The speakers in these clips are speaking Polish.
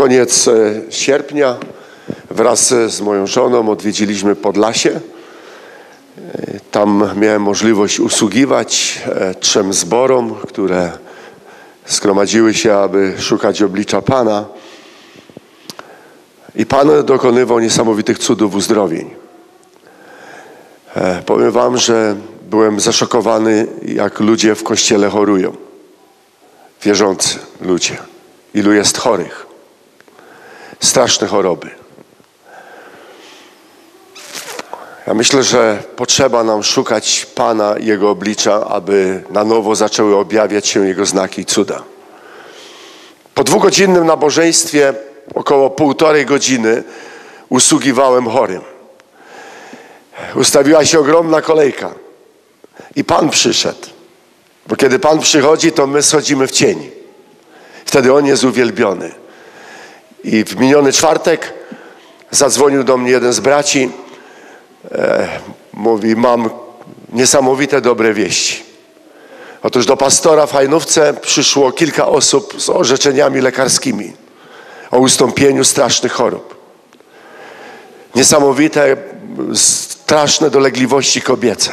koniec sierpnia wraz z moją żoną odwiedziliśmy Podlasie. Tam miałem możliwość usługiwać trzem zborom, które zgromadziły się, aby szukać oblicza Pana. I Pan dokonywał niesamowitych cudów uzdrowień. Powiem wam, że byłem zaszokowany, jak ludzie w kościele chorują. Wierzący ludzie. Ilu jest chorych. Straszne choroby. Ja myślę, że potrzeba nam szukać Pana, Jego oblicza, aby na nowo zaczęły objawiać się Jego znaki i cuda. Po dwugodzinnym nabożeństwie około półtorej godziny usługiwałem chorym. Ustawiła się ogromna kolejka i Pan przyszedł. Bo kiedy Pan przychodzi, to my schodzimy w cień. Wtedy On jest uwielbiony. I w miniony czwartek zadzwonił do mnie jeden z braci. Mówi, mam niesamowite dobre wieści. Otóż do pastora w Hajnówce przyszło kilka osób z orzeczeniami lekarskimi o ustąpieniu strasznych chorób. Niesamowite, straszne dolegliwości kobiece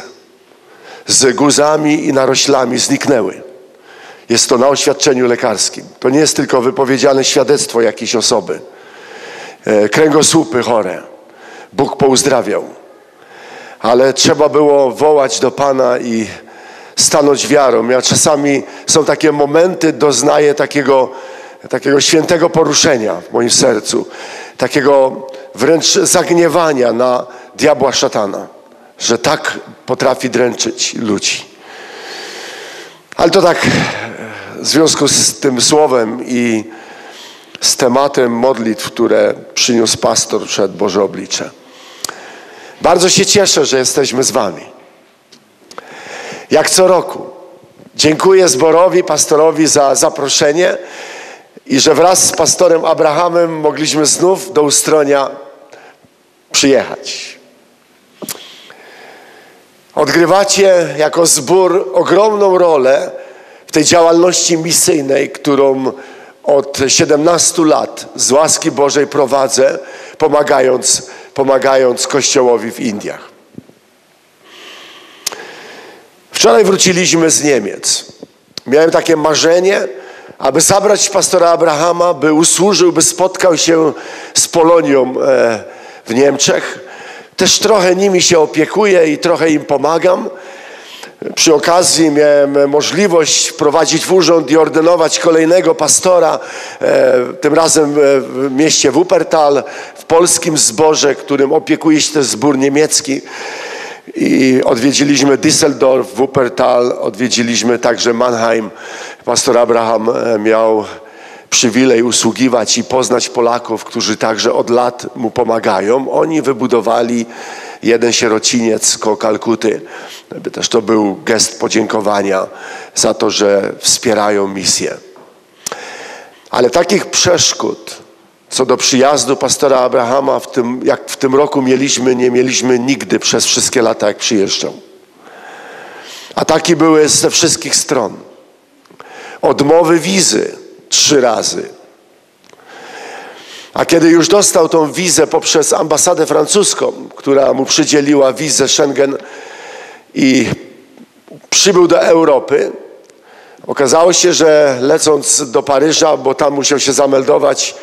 z guzami i naroślami zniknęły. Jest to na oświadczeniu lekarskim. To nie jest tylko wypowiedziane świadectwo jakiejś osoby. Kręgosłupy chore. Bóg pouzdrawiał. Ale trzeba było wołać do Pana i stanąć wiarą. Ja czasami są takie momenty, doznaję takiego świętego poruszenia w moim sercu. Takiego wręcz zagniewania na diabła szatana, że tak potrafi dręczyć ludzi. Ale to tak w związku z tym słowem i z tematem modlitw, które przyniósł pastor przed Boże oblicze. Bardzo się cieszę, że jesteśmy z wami. Jak co roku. Dziękuję zborowi, pastorowi za zaproszenie i że wraz z pastorem Abrahamem mogliśmy znów do Ustronia przyjechać. Odgrywacie jako zbór ogromną rolę w tej działalności misyjnej, którą od 17 lat z łaski Bożej prowadzę, pomagając Kościołowi w Indiach. Wczoraj wróciliśmy z Niemiec. Miałem takie marzenie, aby zabrać pastora Abrahama, by usłużył, by spotkał się z Polonią w Niemczech. Też trochę nimi się opiekuję i trochę im pomagam. Przy okazji miałem możliwość prowadzić w urząd i ordynować kolejnego pastora, tym razem w mieście Wuppertal, w polskim zborze, którym opiekuje się też zbór niemiecki. I odwiedziliśmy Düsseldorf, Wuppertal, odwiedziliśmy także Mannheim. Pastor Abraham miał przywilej usługiwać i poznać Polaków, którzy także od lat mu pomagają. Oni wybudowali jeden sierociniec koło Kalkuty. Też to był gest podziękowania za to, że wspierają misję. Ale takich przeszkód co do przyjazdu pastora Abrahama jak w tym roku mieliśmy, nie mieliśmy nigdy przez wszystkie lata, jak przyjeżdżał. Ataki były ze wszystkich stron. Odmowy wizy 3 razy. A kiedy już dostał tą wizę poprzez ambasadę francuską, która mu przydzieliła wizę Schengen i przybył do Europy, okazało się, że lecąc do Paryża, bo tam musiał się zameldować,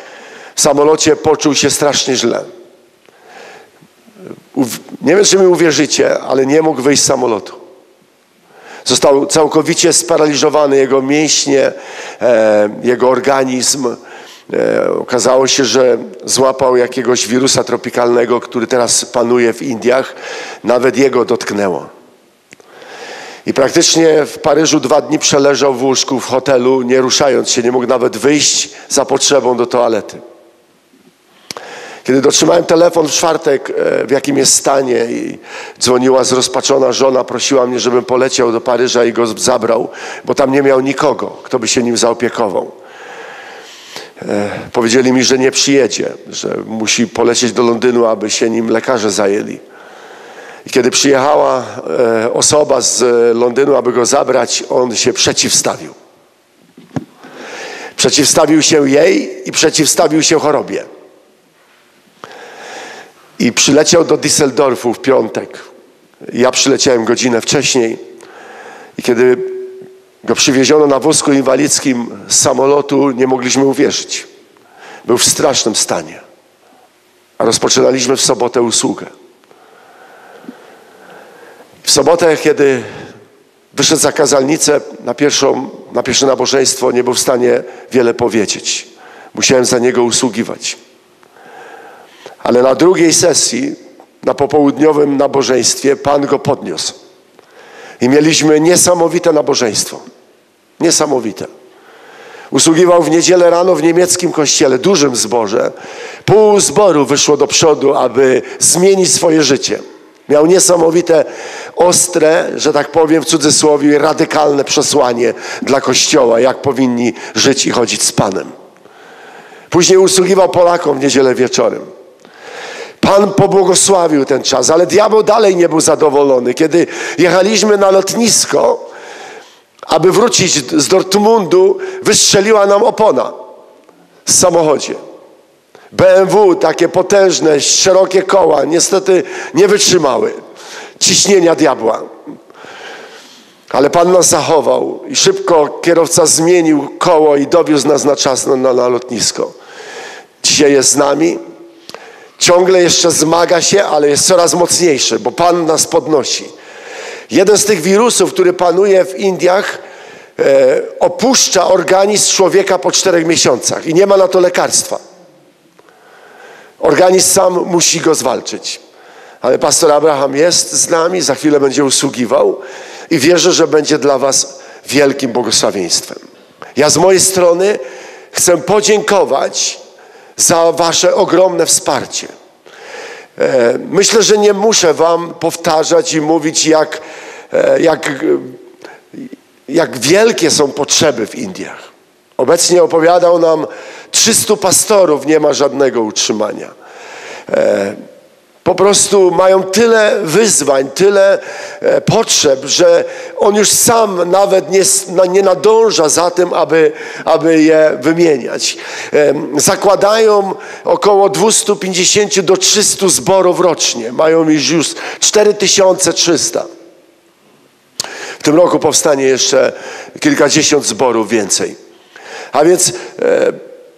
w samolocie poczuł się strasznie źle. Nie wiem, czy mi uwierzycie, ale nie mógł wyjść z samolotu. Został całkowicie sparaliżowany jego mięśnie, jego organizm. Okazało się, że złapał jakiegoś wirusa tropikalnego, który teraz panuje w Indiach. Nawet jego dotknęło. I praktycznie w Paryżu 2 dni przeleżał w łóżku, w hotelu, nie ruszając się. Nie mógł nawet wyjść za potrzebą do toalety. Kiedy dotrzymałem telefon w czwartek, w jakim jest stanie, i dzwoniła zrozpaczona żona, prosiła mnie, żebym poleciał do Paryża i go zabrał, bo tam nie miał nikogo, kto by się nim zaopiekował. Powiedzieli mi, że nie przyjedzie, że musi polecieć do Londynu, aby się nim lekarze zajęli. I kiedy przyjechała osoba z Londynu, aby go zabrać, on się przeciwstawił. Przeciwstawił się jej i przeciwstawił się chorobie. I przyleciał do Düsseldorfu w piątek. Ja przyleciałem godzinę wcześniej i kiedy go przywieziono na wózku inwalidzkim z samolotu, nie mogliśmy uwierzyć. Był w strasznym stanie. A rozpoczynaliśmy w sobotę usługę. W sobotę, kiedy wyszedł za kazalnicę na pierwsze nabożeństwo, nie był w stanie wiele powiedzieć. Musiałem za niego usługiwać. Ale na drugiej sesji, na popołudniowym nabożeństwie, Pan go podniósł. I mieliśmy niesamowite nabożeństwo. Niesamowite. Usługiwał w niedzielę rano w niemieckim kościele, dużym zborze. Pół zboru wyszło do przodu, aby zmienić swoje życie. Miał niesamowite, ostre, że tak powiem w cudzysłowie, radykalne przesłanie dla Kościoła, jak powinni żyć i chodzić z Panem. Później usługiwał Polakom w niedzielę wieczorem. Pan pobłogosławił ten czas, ale diabeł dalej nie był zadowolony. Kiedy jechaliśmy na lotnisko, aby wrócić z Dortmundu, wystrzeliła nam opona w samochodzie. BMW, takie potężne, szerokie koła, niestety nie wytrzymały ciśnienia diabła. Ale Pan nas zachował i szybko kierowca zmienił koło i dowiózł nas na czas na lotnisko. Dzisiaj jest z nami. Ciągle jeszcze zmaga się, ale jest coraz mocniejszy, bo Pan nas podnosi. Jeden z tych wirusów, który panuje w Indiach, opuszcza organizm człowieka po 4 miesiącach i nie ma na to lekarstwa. Organizm sam musi go zwalczyć. Ale pastor Abraham jest z nami, za chwilę będzie usługiwał i wierzę, że będzie dla was wielkim błogosławieństwem. Ja z mojej strony chcę podziękować za wasze ogromne wsparcie. Myślę, że nie muszę wam powtarzać i mówić, jak wielkie są potrzeby w Indiach. Obecnie opowiadał nam 300 pastorów, nie ma żadnego utrzymania. Po prostu mają tyle wyzwań, tyle potrzeb, że on już sam nawet nie nadąża za tym, aby je wymieniać. Zakładają około 250 do 300 zborów rocznie. Mają już 4300. W tym roku powstanie jeszcze kilkadziesiąt zborów więcej. A więc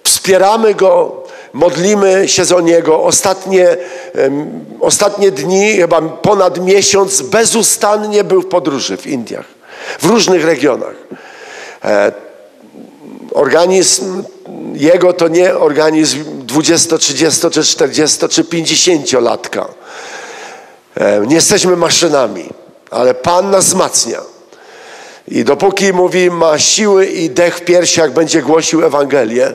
wspieramy go, modlimy się za niego. Ostatnie dni, chyba ponad miesiąc, bezustannie był w podróży w Indiach, w różnych regionach. Organizm jego to nie organizm 20, 30, czy 40, czy 50-latka. Nie jesteśmy maszynami, ale Pan nas wzmacnia. I dopóki, mówi, ma siły i dech w piersiach, będzie głosił Ewangelię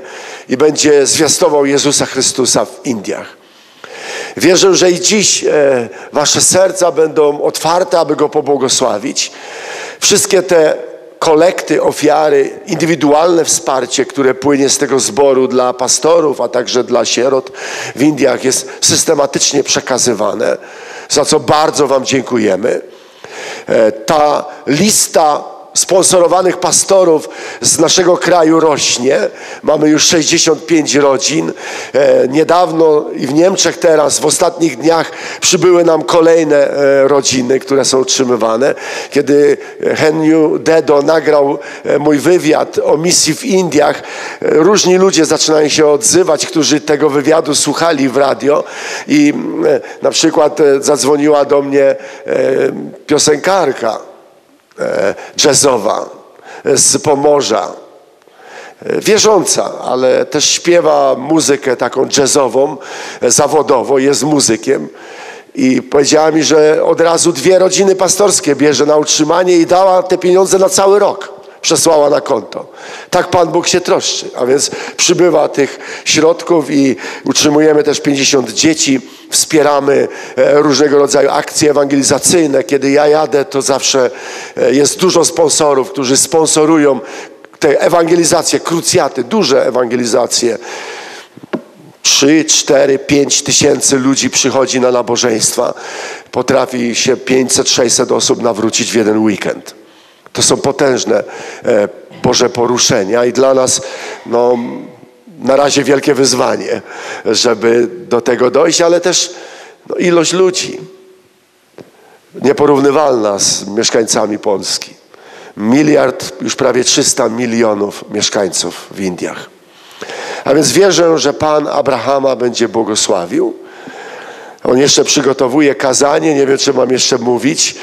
i będzie zwiastował Jezusa Chrystusa w Indiach. Wierzę, że i dziś wasze serca będą otwarte, aby go pobłogosławić. Wszystkie te kolekty, ofiary, indywidualne wsparcie, które płynie z tego zboru dla pastorów, a także dla sierot w Indiach, jest systematycznie przekazywane, za co bardzo wam dziękujemy. Ta lista sponsorowanych pastorów z naszego kraju rośnie. Mamy już 65 rodzin. Niedawno i w Niemczech teraz, w ostatnich dniach przybyły nam kolejne rodziny, które są utrzymywane. Kiedy Henry Dedo nagrał mój wywiad o misji w Indiach, różni ludzie zaczynają się odzywać, którzy tego wywiadu słuchali w radio i na przykład zadzwoniła do mnie piosenkarka jazzowa z Pomorza, wierząca, ale też śpiewa muzykę taką jazzową, zawodowo, jest muzykiem i powiedziała mi, że od razu 2 rodziny pastorskie bierze na utrzymanie i dała te pieniądze na cały rok, przesłała na konto. Tak Pan Bóg się troszczy, a więc przybywa tych środków i utrzymujemy też 50 dzieci, wspieramy różnego rodzaju akcje ewangelizacyjne. Kiedy ja jadę, to zawsze jest dużo sponsorów, którzy sponsorują te ewangelizacje, krucjaty, duże ewangelizacje. 3, 4, 5 tysięcy ludzi przychodzi na nabożeństwa. Potrafi się 500, 600 osób nawrócić w jeden weekend. To są potężne Boże poruszenia i dla nas no, na razie wielkie wyzwanie, żeby do tego dojść, ale też no, ilość ludzi nieporównywalna z mieszkańcami Polski. 1 miliard, już prawie 300 milionów mieszkańców w Indiach. A więc wierzę, że Pan Abrahama będzie błogosławił. On jeszcze przygotowuje kazanie, nie wiem, czy mam jeszcze mówić,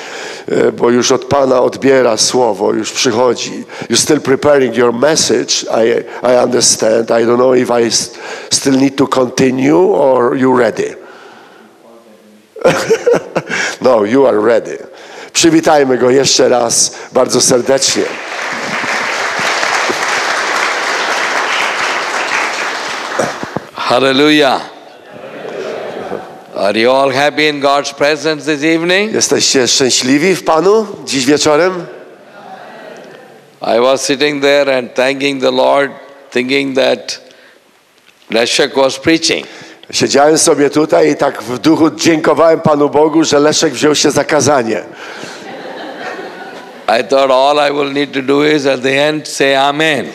bo już od Pana odbiera słowo, już przychodzi. You're still preparing your message, I understand. I don't know if I still need to continue or you ready. No, you are ready. Przywitajmy go jeszcze raz bardzo serdecznie. Hallelujah. Are you all happy in God's presence this evening? Jesteście szczęśliwi w Panu dziś wieczorem? I was sitting there and thanking the Lord, thinking that Leszek was preaching. Siedziałem sobie tutaj i tak w duchu dziękowałem Panu Bogu, że Leszek wziął się za kazanie. I thought all I will need to do is at the end say amen.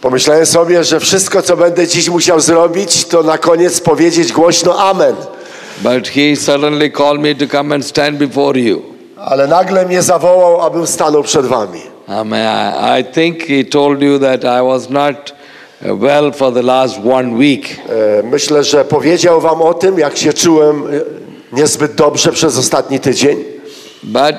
Pomyślałem sobie, że wszystko, co będę dziś musiał zrobić, to na koniec powiedzieć głośno amen. But he suddenly called me to come and stand before you. Ale nagle mnie zawołał, abym stanął przed wami. I think he told you that I was not well for the last one week. Myślę, że powiedział wam o tym, jak się czułem niezbyt dobrze przez ostatni tydzień. But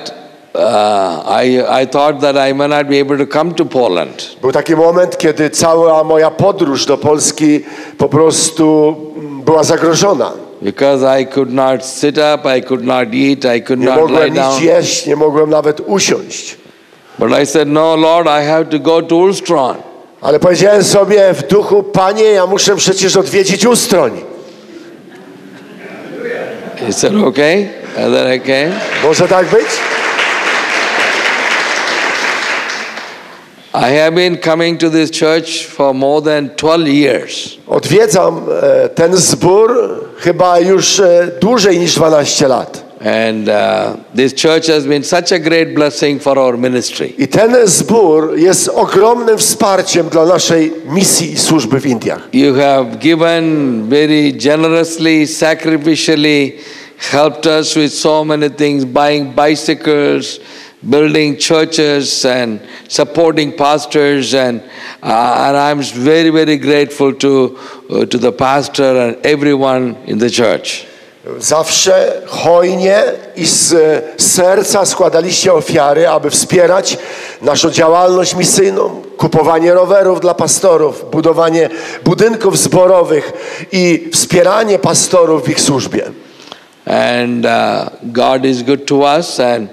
I thought that I may not be able to come to Poland. Był taki moment, kiedy cała moja podróż do Polski po prostu była zagrożona. Because I could not sit up, I could not eat, I could not lie down. Nie mogłem nic jeść, nie mogłem nawet usiąść. But I said, no Lord, I have to go to Ustroń. Ale powiedziałem sobie w duchu, Panie, ja muszę przecież odwiedzić Ustroń. He said, okay, and then I came. Może tak być? I have been coming to this church for more than 12 years. Odwiedzam ten zbór chyba już dłużej niż 12 lat. And this church has been such a great blessing for our ministry. I ten zbór jest ogromnym wsparciem dla naszej misji i służby w Indiach. You have given very generously, sacrificially, helped us with so many things, buying bicycles, building churches and supporting pastors, and I'm very, very grateful to the pastor and everyone in the church. Zawsze hojnie i z serca składaliście ofiary, aby wspierać naszą działalność misyjną, kupowanie rowerów dla pastorów, budowanie budynków zborowych i wspieranie pastorów w ich służbie. And God is good to us, and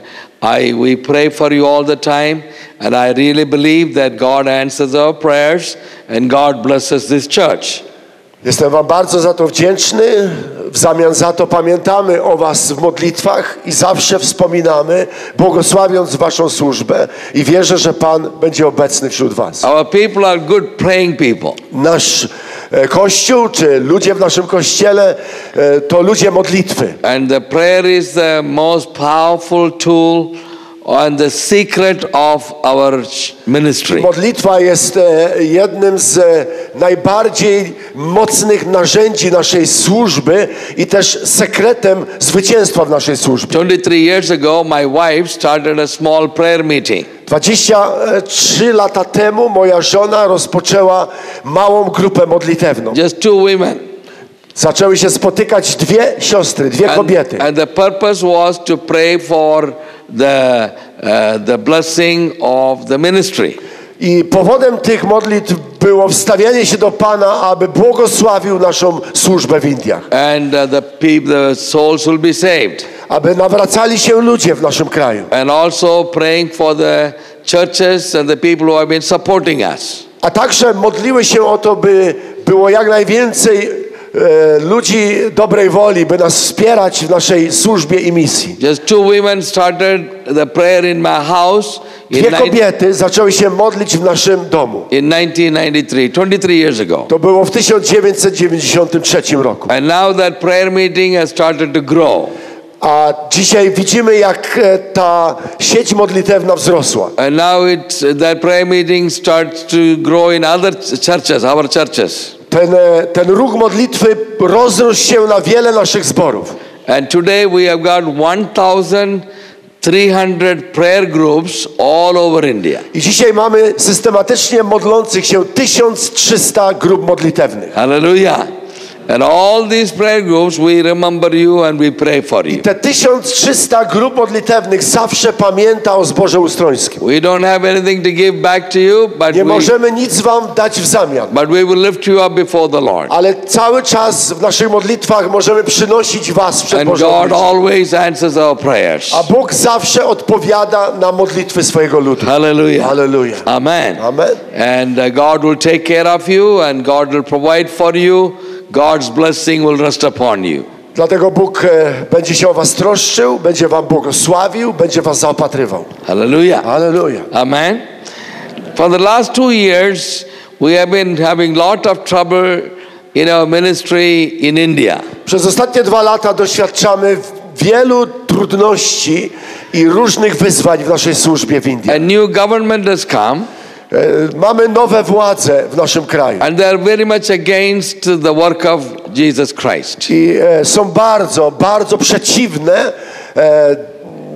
we pray for you all the time, and I really believe that God answers our prayers and God blesses this church. Jestem wam bardzo za to wdzięczny. W zamian za to pamiętamy o was w modlitwach i zawsze wspominamy, błogosławiąc waszą służbę, i wierzę, że Pan będzie obecny wśród was. Our people are good praying people. Nasz Kościół, czy ludzie w naszym kościele, to ludzie modlitwy. And the prayer is the most powerful tool and the secret of our ministry. Modlitwa jest jednym z najbardziej mocnych narzędzi naszej służby i też sekretem zwycięstwa w naszej służbie. 23 years ago my wife started a small prayer meeting. 23 lata temu moja żona rozpoczęła małą grupę modlitewną. Just two women. Zaczęły się spotykać dwie siostry, dwie kobiety. And the purpose was to pray for the blessing of the ministry. I powodem tych modlitw było wstawianie się do Pana, aby błogosławił naszą służbę w Indiach. And the souls will be saved. Aby nawracali się ludzie w naszym kraju. And also praying for the churches and the people who have been supporting us. A także modliły się o to, by było jak najwięcej ludzi dobrej woli, by nas wspierać w naszej służbie i misji. Just two women started the prayer in my house. Dwie kobiety zaczęły się modlić w naszym domu. In 1993, 23 years ago. To było w 1993 roku. And now that prayer meeting has started to grow. A dzisiaj widzimy, jak ta sieć modlitewna wzrosła. And now that prayer meeting starts to grow in other churches, our churches. Ten ruch modlitwy rozrósł się na wiele naszych zborów. And today we have got 1,300 prayer groups all over India. I dzisiaj mamy systematycznie modlących się 1300 grup modlitewnych. Hallelujah. And all these prayer groups, we remember you and we pray for you. I te 1300 grup modlitewnych zawsze pamięta o zborze ustrońskim. We don't have anything to give back to you, but nie możemy nic wam dać w zamian. But we will lift you up before the Lord. Ale cały czas w naszych modlitwach możemy przynosić was przed Bożym obliczem. God always answers our prayers. A Bóg zawsze odpowiada na modlitwy swojego ludu. Hallelujah. Hallelujah. Amen. Amen. And God will take care of you and God will provide for you. God's blessing will rest upon you. Dlatego Bóg będzie się o was troszczył, będzie wam błogosławił, będzie was zaopatrywał. Hallelujah. Hallelujah. Amen. For the last 2 years, we have been having lot of trouble in our ministry in India. Przez ostatnie 2 lata doświadczamy wielu trudności i różnych wyzwań w naszej służbie w Indii. A new government has come. Mamy nowe władze w naszym kraju. And they are very much against the work of Jesus Christ. I są bardzo, bardzo przeciwne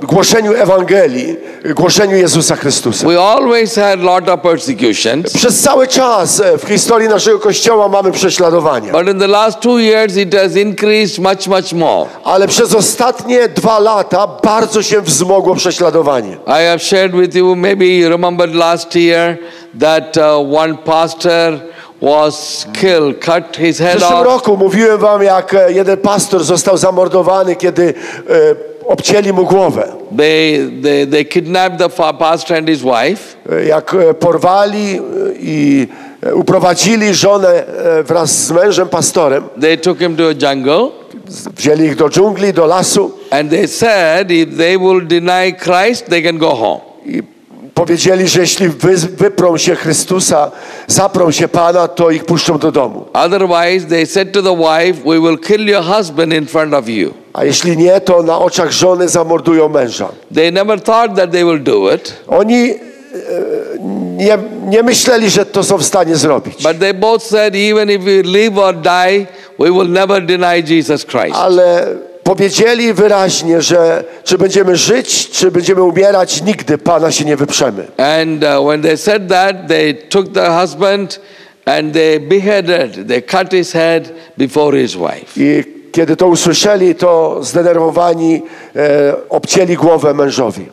głoszeniu Ewangelii, głoszeniu Jezusa Chrystusa. We always had lot of persecutions. Przez cały czas w historii naszego Kościoła mamy prześladowania. But in the last 2 years it has increased much, much more. Ale przez ostatnie 2 lata bardzo się wzmogło prześladowanie. I have shared with you, maybe you remembered last year that one pastor was killed, cut his head off. W zeszłym roku mówiłem wam, jak jeden pastor został zamordowany, kiedy obcięli mu głowę. They kidnapped the pastor and his wife. Jak porwali i uprowadzili żonę wraz z mężem pastorem. They took him to a jungle. Wzięli ich do dżungli, do lasu. And they said if they will deny Christ, they can go home. I powiedzieli, że jeśli wyprą się Chrystusa, zaprą się Pana, to ich puszczą do domu. Otherwise they said to the wife, we will kill your husband in front of you. A jeśli nie, to na oczach żony zamordują męża. They never thought that they will do it. Oni nie myśleli, że to są w stanie zrobić. But they both said even if we live or die, we will never deny Jesus Christ. Ale powiedzieli wyraźnie, że czy będziemy żyć, czy będziemy umierać, nigdy Pana się nie wyprzemy. And when they said that, they took their husband and they beheaded, they cut his head before his wife. Kiedy to usłyszeli, to zdenerwowani obcięli głowę mężowi.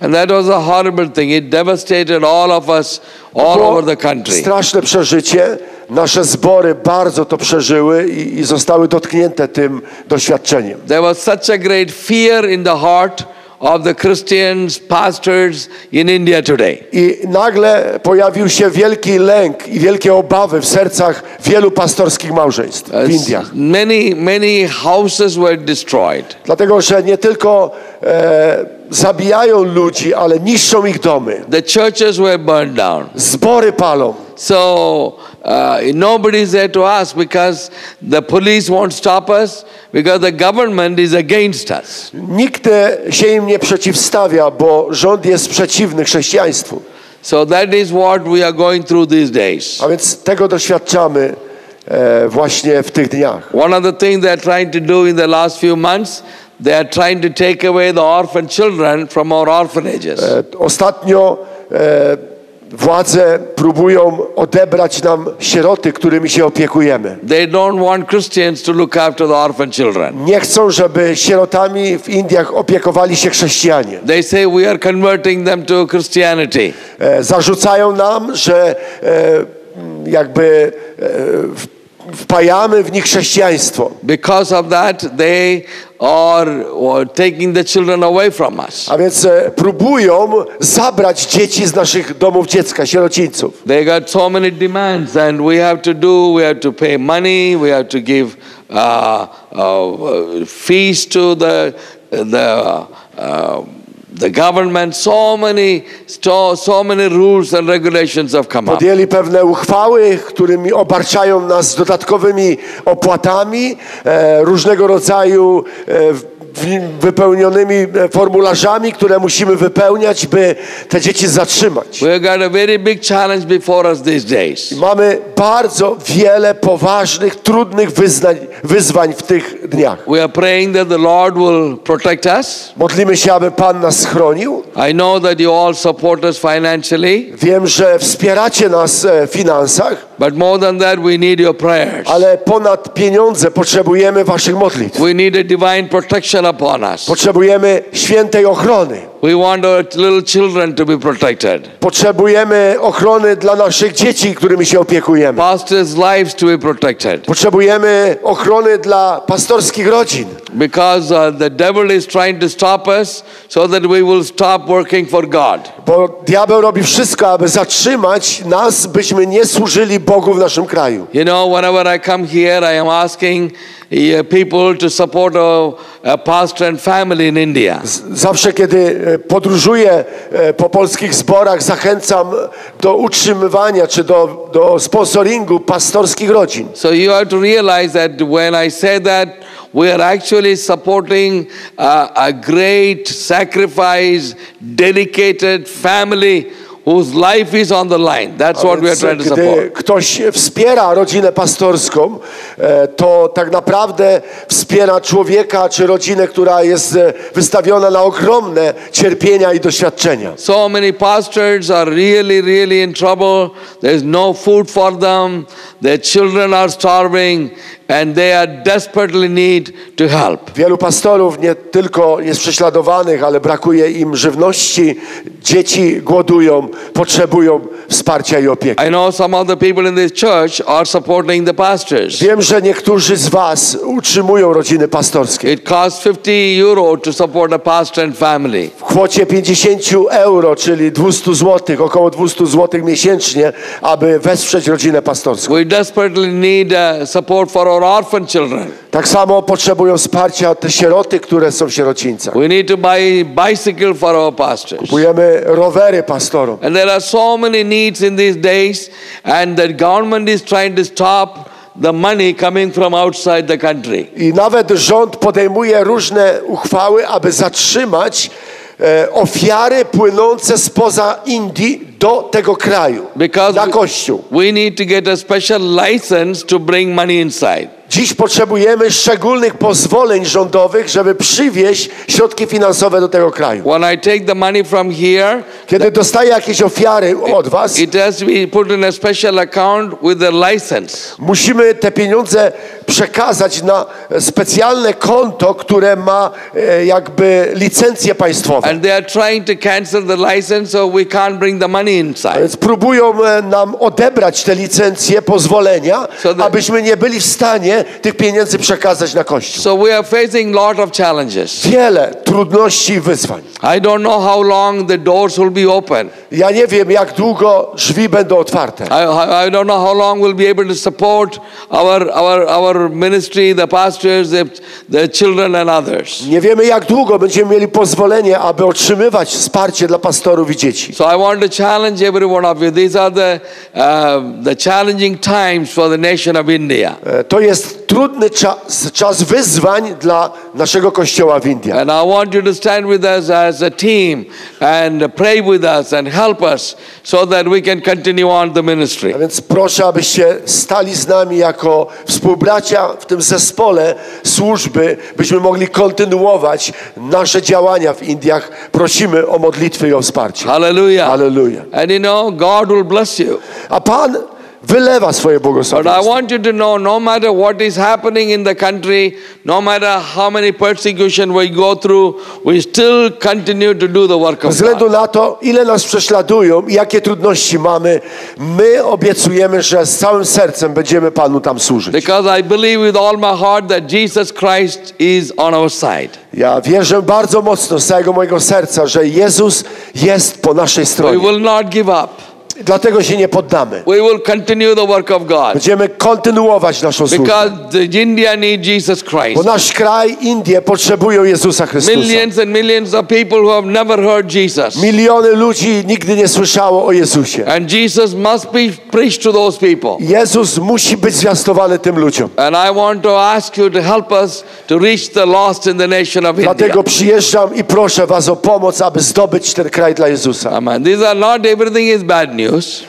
And that was a horrible thing. It devastated all of us all over the country. Straszne przeżycie. Nasze zbory bardzo to przeżyły i zostały dotknięte tym doświadczeniem. There was such a great fear in the heart of the Christians, pastors in India today. I nagle pojawił się wielki lęk i wielkie obawy w sercach wielu pastorskich małżeństw w Indiach. Many houses were destroyed. Dlatego, że nie tylko zabijają ludzi, ale niszczą ich domy. The churches were burned down. Zbory palą. So nobody is there to ask because the police won't stop us because the government is against us. Nikt się im nie przeciwstawia, bo rząd jest przeciwny chrześcijaństwu. So that is what we are going through these days. A więc tego doświadczamy właśnie w tych dniach. One of the things they are trying to do in the last few months, they are trying to take away the orphan children from our orphanages. Ostatnio władze próbują odebrać nam sieroty, którymi się opiekujemy. They don't want Christians to look after the orphan children. Nie chcą, żeby sierotami w Indiach opiekowali się chrześcijanie. They say we are converting them to Christianity. Zarzucają nam, że jakby wpajamy w nich chrześcijaństwo. Because of that they are taking the children away from us. A więc próbują zabrać dzieci z naszych domów dziecka, sierocińców. They got so many demands and we have to pay money, we have to give fees to the government, so many rules and regulations have come up. Podjęli pewne uchwały, którymi obarczają nas dodatkowymi opłatami, różnego rodzaju wypełnionymi formularzami, które musimy wypełniać, by te dzieci zatrzymać. Mamy bardzo wiele poważnych, trudnych wyzwań w tych dniach. Modlimy się, aby Pan nas chronił. Wiem, że wspieracie nas w finansach. But more than that, we need your prayers. Ale ponad pieniądze potrzebujemy waszych modlitw. We need a divine protection upon us. Potrzebujemy świętej ochrony. We want our little children to be protected. Potrzebujemy ochrony dla naszych dzieci, którymi się opiekujemy. Pastors' lives to be protected. Potrzebujemy ochrony dla pastorskich rodzin. Because the devil is trying to stop us, so that we will stop working for God. Bo diabeł robi wszystko, aby zatrzymać nas, byśmy nie służyli Bogu w naszym kraju. You know, whenever I come here, I am asking people to support a pastor and family in India. Zawsze kiedy podróżuję po polskich zborach, zachęcam do utrzymywania czy do sponsoringu pastorskich rodzin. So you have to realize that when I say that, we are actually supporting a great sacrifice, dedicated family whose life is on the line. That's what we are trying to support. Gdy ktoś wspiera rodzinę pastorską, to tak naprawdę wspiera człowieka czy rodzinę, która jest wystawiona na ogromne cierpienia i doświadczenia. So many pastors are really in trouble. There's no food for them. Their children are starving. And they are desperately need to help. Wielu pastorów nie tylko jest prześladowanych, ale brakuje im żywności. Dzieci głodują, potrzebują wsparcia i opieki. I know some of the people in this church are supporting the pastors. Wiem, że niektórzy z was utrzymują rodziny pastorskie. It costs 50 euro to support a pastor and family. W kwocie 50 euro, czyli 200 zł, około 200 zł miesięcznie, aby wesprzeć rodzinę pastorską. We desperately need support for our orphan children. Tak samo potrzebują wsparcia te sieroty, które są w sierocińcach. We need to buy bicycle for our pastors. Kupujemy rowery pastorom. And there are so many needs in these days, and the government is trying to stop the money coming from outside the country. I nawet rząd podejmuje różne uchwały, aby zatrzymać ofiary płynące spoza Indii do tego kraju, na Kościół. We need to get a special license to bring money inside. Dziś potrzebujemy szczególnych pozwoleń rządowych, żeby przywieźć środki finansowe do tego kraju. When I take the money from here, kiedy dostaję jakieś ofiary od was, it has to be put in a special account with a license. Musimy te pieniądze przekazać na specjalne konto, które ma jakby licencję państwową. And they are trying to cancel the license, so we can't bring the money inside. Więc próbują nam odebrać te licencje, pozwolenia, abyśmy nie byli w stanie tych pieniędzy przekazać na Kościół. So we are facing lot of challenges. Wiele trudności i wyzwań. I don't know how long the doors will be open. Ja nie wiem, jak długo drzwi będą otwarte. I don't know how long we'll be able to support our ministry, the pastors, the children and others. Nie wiemy, jak długo będziemy mieli pozwolenie, aby otrzymywać wsparcie dla pastorów i dzieci. So I want to challenge everyone of you. These are the challenging times for the nation of India. To jest trudny czas wyzwań dla naszego kościoła w Indiach. And I want you to stand with us as a team and pray with us and help us so that we can continue on the ministry. A więc proszę, abyście stali z nami jako współbracia w tym zespole służby, byśmy mogli kontynuować nasze działania w Indiach. Prosimy o modlitwy i o wsparcie. Hallelujah. Hallelujah. And you know, God will bless you. A Pan wylewa swoje błogosławieństwo. But I want you to know, no matter what is happening in the country, no matter how many persecution we go through, we still continue to do the work of God. Bez względu na to, ile nas prześladują i jakie trudności mamy, my obiecujemy, że z całym sercem będziemy Panu tam służyć. Because I believe with all my heart that Jesus Christ is on our side. Ja wierzę bardzo mocno z całego mojego serca, że Jezus jest po naszej stronie. We will not give up. Dlatego się nie poddamy. We will continue the work of God. Będziemy kontynuować naszą służbę. Because India needs Jesus Christ. Bo nasz kraj, Indie, potrzebują Jezusa Chrystusa. Millions and millions of people who have never heard Jesus. Miliony ludzi nigdy nie słyszało o Jezusie. And Jesus must be preached to those people. Jezus musi być zwiastowany tym ludziom. And I want to ask you to help us to reach the lost in the nation of India. Dlatego przyjeżdżam i proszę was o pomoc, aby zdobyć ten kraj dla Jezusa. Amen. These are not everything is bad news.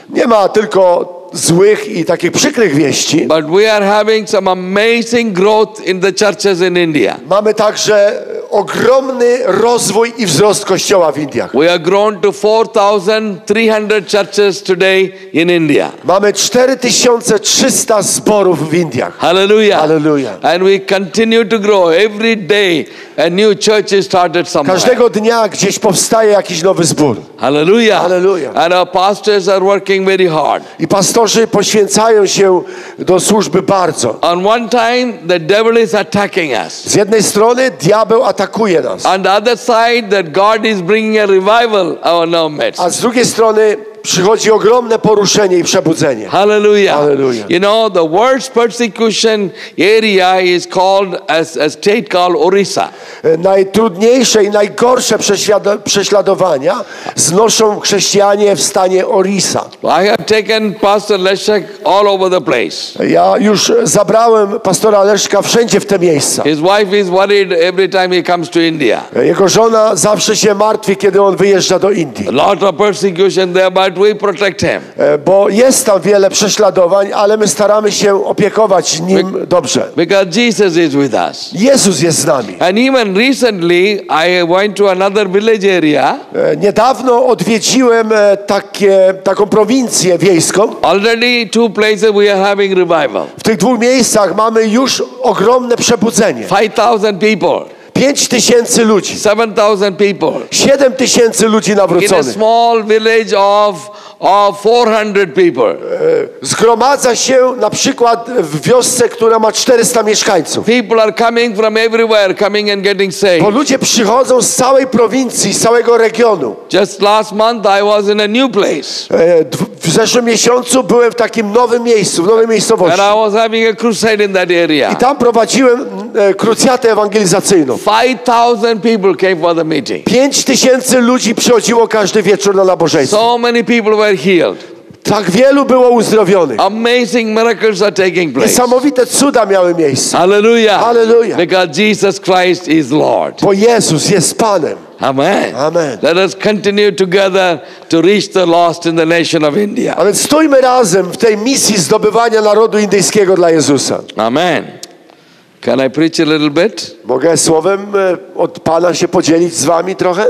Nie ma tylko złych i takich przykrych wieści. But we are having some amazing growth in the churches in India. Mamy także ogromny rozwój i wzrost kościoła w Indiach. We have grown to 4,300 churches today in India. Mamy 4300 zborów w Indiach. Hallelujah. Hallelujah. And we continue to grow every day. A new church is started somewhere. Każdego dnia gdzieś powstaje jakiś nowy zbór. Hallelujah. Hallelujah. And our pastors are working very hard. I pastorzy poświęcają się do służby bardzo. On one time the devil is attacking us. Z jednej strony diabeł atakuje nas. On the other side that God is bringing a revival our nomads. A z drugiej strony przychodzi ogromne poruszenie i przebudzenie. Hallelujah. Hallelujah. You know the worst persecution area is called as a state called Orisa. Najtrudniejsze i najgorsze prześladowania znoszą chrześcijanie w stanie Orisa. I have taken Pastor Leszek all over the place. Ja już zabrałem pastora Leszka wszędzie w te miejsca. His wife is worried every time he comes to India. Jego żona zawsze się martwi, kiedy on wyjeżdża do Indii. A lot of persecution there, but we protect him. Bo jest tam wiele prześladowań, ale my staramy się opiekować nim dobrze. Because Jesus is with us. Jezus jest z nami. And even recently I went to another village area. Niedawno odwiedziłem taką prowincję wiejską. Already two places we are having revival. W tych dwóch miejscach mamy już ogromne przebudzenie. 5,000 people. 5000 ludzi. 7,000 people. 7000 ludzi nawróconych. In a small village of 400 people. Zgromadza się na przykład w wiosce, która ma 400 mieszkańców. People are coming from everywhere, coming and getting saved. Bo ludzie przychodzą z całej prowincji, z całego regionu. Just last month I was in a new place. W zeszłym miesiącu byłem w takim nowym miejscu, w nowej miejscowości. And I was having a crusade in that area. I tam prowadziłem krucjatę ewangelizacyjną. 5,000 people came for the meeting. 5000 ludzi przychodziło każdy wieczór na nabożeństwo. So many people were healed. Tak wielu było uzdrowionych. Amazing miracles are taking place. Niesamowite cuda miały miejsce. Hallelujah. Hallelujah. Because Jesus Christ is Lord. Bo Jezus jest Panem. Amen. Amen. Let us continue together to reach the lost in the nation of India. Ale stójmy razem w tej misji zdobywania narodu indyjskiego dla Jezusa. Amen. Can I preach a little bit? Mogę słowem od Pana się podzielić z wami trochę?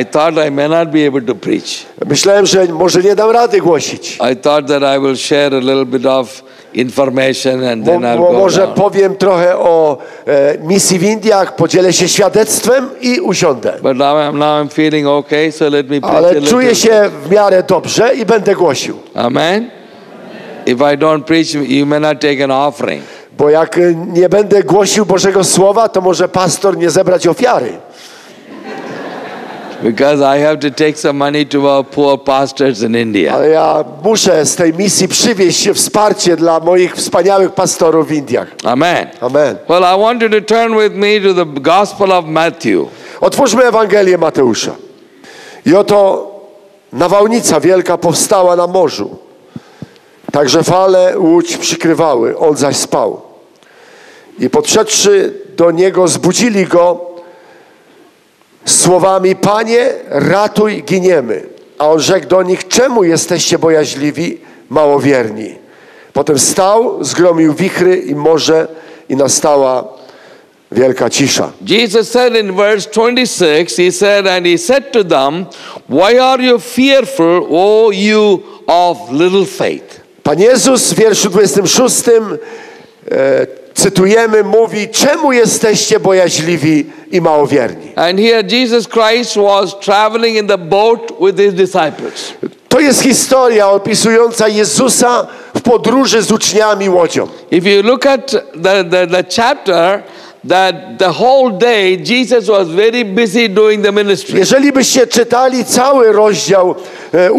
I thought I may not be able to preach. Myślałem, że może nie dam rady głosić. I thought that I will share a little bit of information and then I'll go. Może powiem trochę o misji w Indiach, podzielę się świadectwem i usiądę. But now I'm feeling okay, so let me preach. Ale czuję się w miarę dobrze i będę głosił. Amen. If I don't preach, you may not take an offering. Bo jak nie będę głosił Bożego Słowa, to może pastor nie zebrać ofiary. Because I have to take some money to our poor pastors in India. Ale ja muszę z tej misji przywieźć wsparcie dla moich wspaniałych pastorów w Indiach. Amen. Amen. Well, I want you to turn with me to the Gospel of Matthew. Otwórzmy Ewangelię Mateusza. I oto nawałnica wielka powstała na morzu. Także fale łódź przykrywały, on zaś spał. I podszedłszy do niego, zbudzili go słowami: Panie, ratuj, giniemy. A on rzekł do nich: czemu jesteście bojaźliwi, małowierni? Potem wstał, zgromił wichry i morze i nastała wielka cisza. Jesus said in verse 26, he said, and he said to them, why are you fearful, O you of little faith? Pan Jezus w wierszu 26 cytujemy, mówi: czemu jesteście bojaźliwi i małowierni? And here Jesus Christ was traveling in the boat with his disciples. To jest historia opisująca Jezusa w podróży z uczniami łodzią. If you look at the chapter, that the whole day Jesus was very busy doing the ministry. Jeżeli byście czytali cały rozdział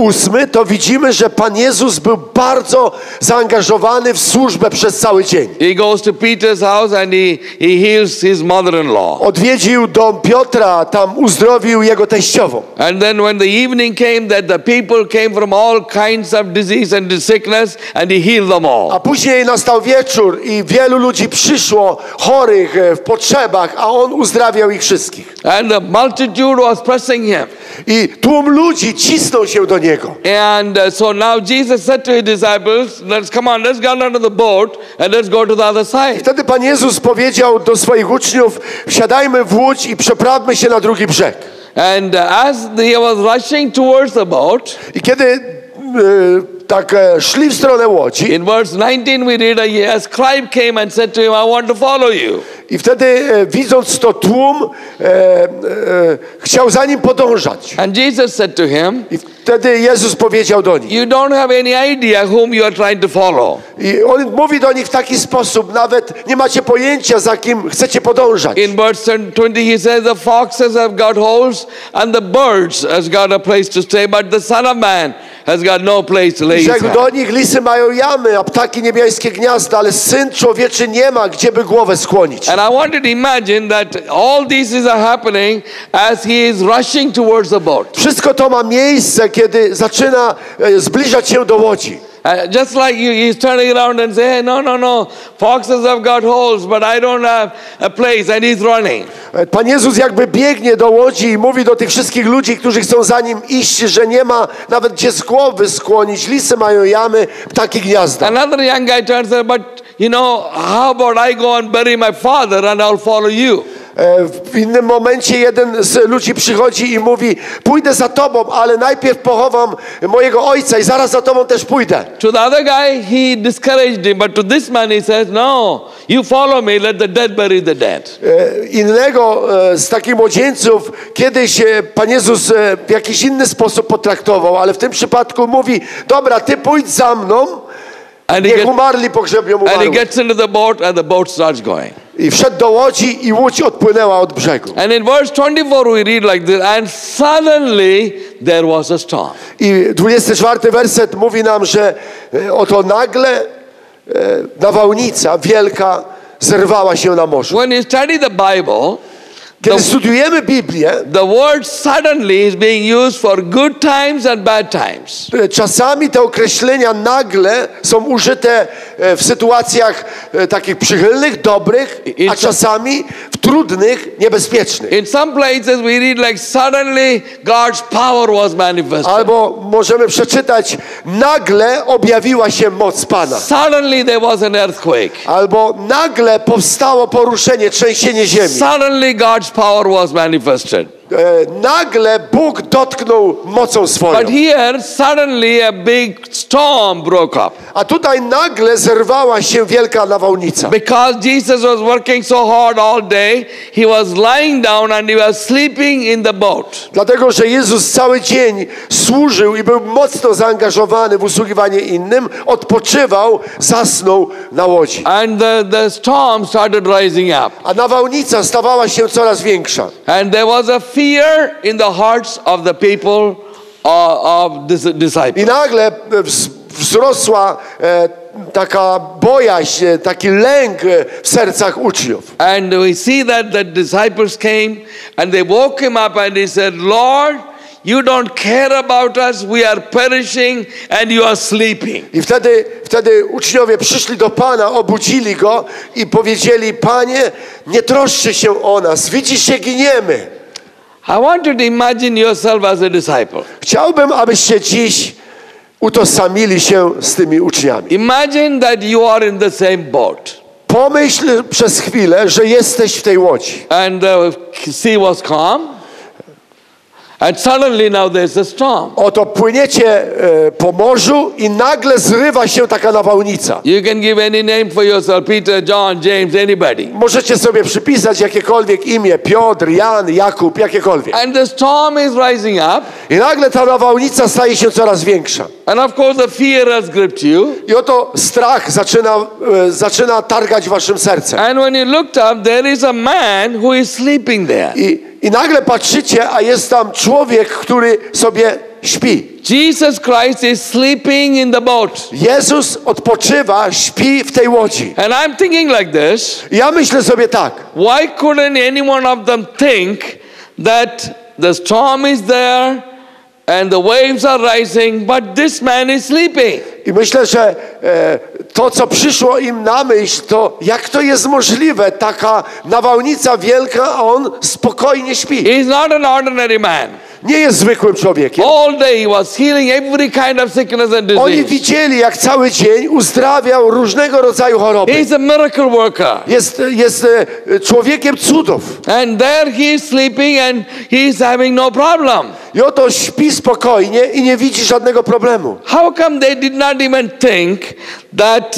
8, to widzimy, że Pan Jezus był bardzo zaangażowany w służbę przez cały dzień. He goes to Peter's house and he heals his mother-in-law. Odwiedził dom Piotra, tam uzdrowił jego teściową. And then when the evening came, that the people came from all kinds of disease and sickness and he healed them all. A później nastał wieczór i wielu ludzi przyszło chorych w potrzebach, a on uzdrawiał ich wszystkich. And the multitude was pressing him. I tłum ludzi cisnął się do niego. And so now Jesus said to his disciples, let's get out of the boat and let's go to the other side. Wtedy Pan Jezus powiedział do swoich uczniów: wsiadajmy w łódź i przeprawmy się na drugi brzeg. And as he was rushing towards the boat, i kiedy tak szli w stronę łodzi. In verse 19 we read a scribe came and said to him, I want to follow you. I wtedy widząc to tłum chciał za nim podążać. And Jesus said to him, i wtedy Jezus powiedział do nich: You don't have any idea whom you are trying to follow. I on mówi do nich w taki sposób: nawet nie macie pojęcia, za kim chcecie podążać. In verse 20 he says, the foxes have got holes and the birds has got a place to stay, but the Son of Man has got no place to lay his head. Do nich lisy mają jamy, a ptaki niebiańskie gniazda, ale Syn Człowieczy nie ma gdzie by głowę skłonić. And I wanted to imagine that all these things are happening as he is rushing towards the boat. Wszystko to ma miejsce, kiedy zaczyna zbliżać się do łodzi. Just like he's turning around and saying, hey, no, foxes have got holes, but I don't have a place, and he's running. Pan Jezus jakby biegnie do łodzi i mówi do tych wszystkich ludzi, którzy chcą za nim iść, że nie ma nawet gdzie z głowy skłonić, lisy mają jamy, ptaki gniazda. Another young guy turns around, but you know, how about I go and bury my father and I'll follow you. W innym momencie jeden z ludzi przychodzi i mówi: pójdę za tobą, ale najpierw pochowam mojego ojca i zaraz za tobą też pójdę. To the other guy he discouraged him, but to this man he says, no, you follow me, let the dead bury the dead. Innego z takich młodzieńców kiedyś Pan Jezus w jakiś inny sposób potraktował, ale w tym przypadku mówi: dobra, ty pójdź za mną. Niech umarli pogrzebią umarłych. And he gets into the boat and the boat starts going. I wszedł do łodzi i łódź odpłynęła od brzegu. And in verse 24 we read like this, and suddenly there was a storm. I 24 werset mówi nam, że oto nagle nawałnica wielka zerwała się na morzu. When you study the Bible, kiedy studiujemy Biblię, the word suddenly is being used for good times and bad times. Czasami te określenia nagle są użyte w sytuacjach takich przychylnych, dobrych, a czasami w trudnych, niebezpiecznych. In some places we read like suddenly God's power was manifested. Albo możemy przeczytać: nagle objawiła się moc Pana. Suddenly there was an earthquake. Albo nagle powstało poruszenie, trzęsienie ziemi. Suddenly God's power was manifested. Nagle Bóg dotknął mocą swoją. But here suddenly a big storm broke up. A tutaj nagle zerwała się wielka nawałnica. Because Jesus was working so hard all day, he was lying down and he was sleeping in the boat. Dlatego, że Jezus cały dzień służył i był mocno zaangażowany w usługiwanie innym, odpoczywał, zasnął na łodzi. And the storm started rising up. A nawałnica stawała się coraz większa. And there was a fear in the hearts of the people of the disciples. I nagle wzrosła taka bojaźń, taki lęk w sercach uczniów. And we see that the disciples came and they woke him up and they said, Lord, you don't care about us, we are perishing and you are sleeping. I wtedy uczniowie przyszli do Pana, obudzili go i powiedzieli: Panie, nie troszczy się o nas, widzisz, że giniemy. I want you to imagine yourself as a disciple. Chciałbym, abyście dziś utożsamili się z tymi uczniami. Imagine that you are in the same boat. Pomyśl przez chwilę, że jesteś w tej łodzi. And the sea was calm. And suddenly now there's a storm. Oto płyniecie po morzu i nagle zrywa się taka nawałnica. You can give any name for yourself, Peter, John, James, anybody. Możecie sobie przypisać jakiekolwiek imię, Piotr, Jan, Jakub, jakiekolwiek. And the storm is rising up. I nagle ta nawałnica staje się coraz większa. And of course the fear has gripped you. I oto strach zaczyna targać waszym sercem. And when you looked up, there is a man who is sleeping there. I nagle patrzycie, a jest tam człowiek, który sobie śpi. Jesus Christ is sleeping in the boat. Jezus odpoczywa, śpi w tej łodzi. And I'm thinking like this. Ja myślę sobie tak. Why couldn't anyone of them think that the storm is there and the waves are rising, but this man is sleeping? I myślę, że to, co przyszło im na myśl, to jak to jest możliwe, taka nawałnica wielka, a on spokojnie śpi. He's not an ordinary man. Nie jest zwykłym człowiekiem. All day he was healing every kind of sickness and disease. Oni widzieli, jak cały dzień uzdrawiał różnego rodzaju choroby. He's a miracle worker. Jest człowiekiem cudów. And there he is sleeping and he is having no problem. I oto śpi spokojnie i nie widzi żadnego problemu. How come they did not even think that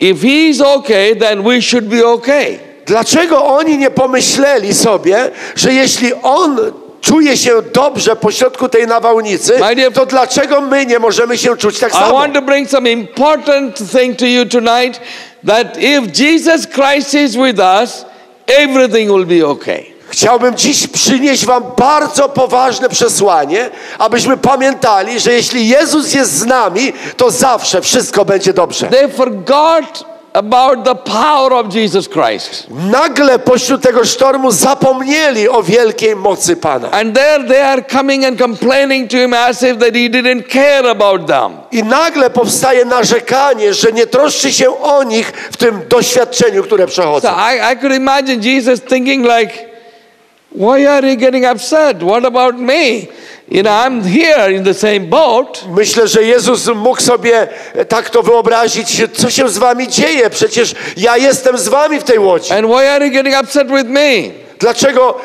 if he is okay, then we should be okay? Dlaczego oni nie pomyśleli sobie, że jeśli on czuje się dobrze pośrodku tej nawałnicy, to dlaczego my nie możemy się czuć tak samo? I want to bring some important thing to you tonight, that if Jesus Christ is with us, everything will be okay. Chciałbym dziś przynieść wam bardzo poważne przesłanie, abyśmy pamiętali, że jeśli Jezus jest z nami, to zawsze wszystko będzie dobrze. They forgot about the power of Jesus Christ. Nagle pośród tego sztormu zapomnieli o wielkiej mocy Pana. And there they are coming and complaining to him as if that he didn't care about them. I nagle powstaje narzekanie, że nie troszczy się o nich w tym doświadczeniu, które przechodzą. So I could imagine Jesus thinking like, why are you getting upset? What about me? You know, I'm here in the same boat. Myślę, że Jezus mógł sobie tak to wyobrazić, co się z wami dzieje? Przecież ja jestem z wami w tej łodzi. And why are you getting upset with me? Dlaczego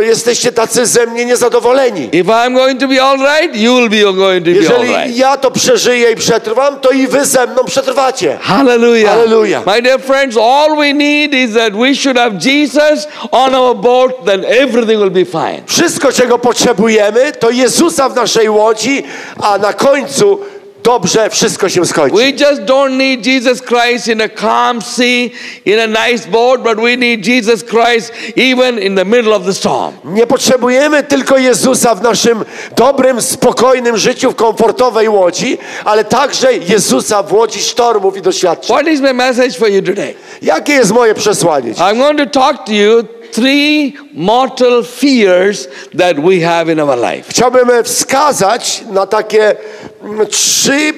jesteście tacy ze mnie niezadowoleni? If I'm going to be all right, you'll be going to be all right. Jeżeli ja to przeżyję i przetrwam, to i wy ze mną przetrwacie. Hallelujah. Hallelujah. My dear friends, all we need is that we should have Jesus on our boat, then everything will be fine. Wszystko, czego potrzebujemy, to Jezusa w naszej łodzi, a na końcu dobrze wszystko się skończy. We just don't need Jesus Christ in a calm sea, in a nice boat, but we need Jesus Christ even in the middle of the storm. Nie potrzebujemy tylko Jezusa w naszym dobrym, spokojnym życiu w komfortowej łodzi, ale także Jezusa w łodzi sztormów i doświadczeń. What is my message for you today? Jakie jest moje przesłanie dziś? I'm going to talk to you three mortal fears that we have in our life. Chciałbym wskazać na takie trzy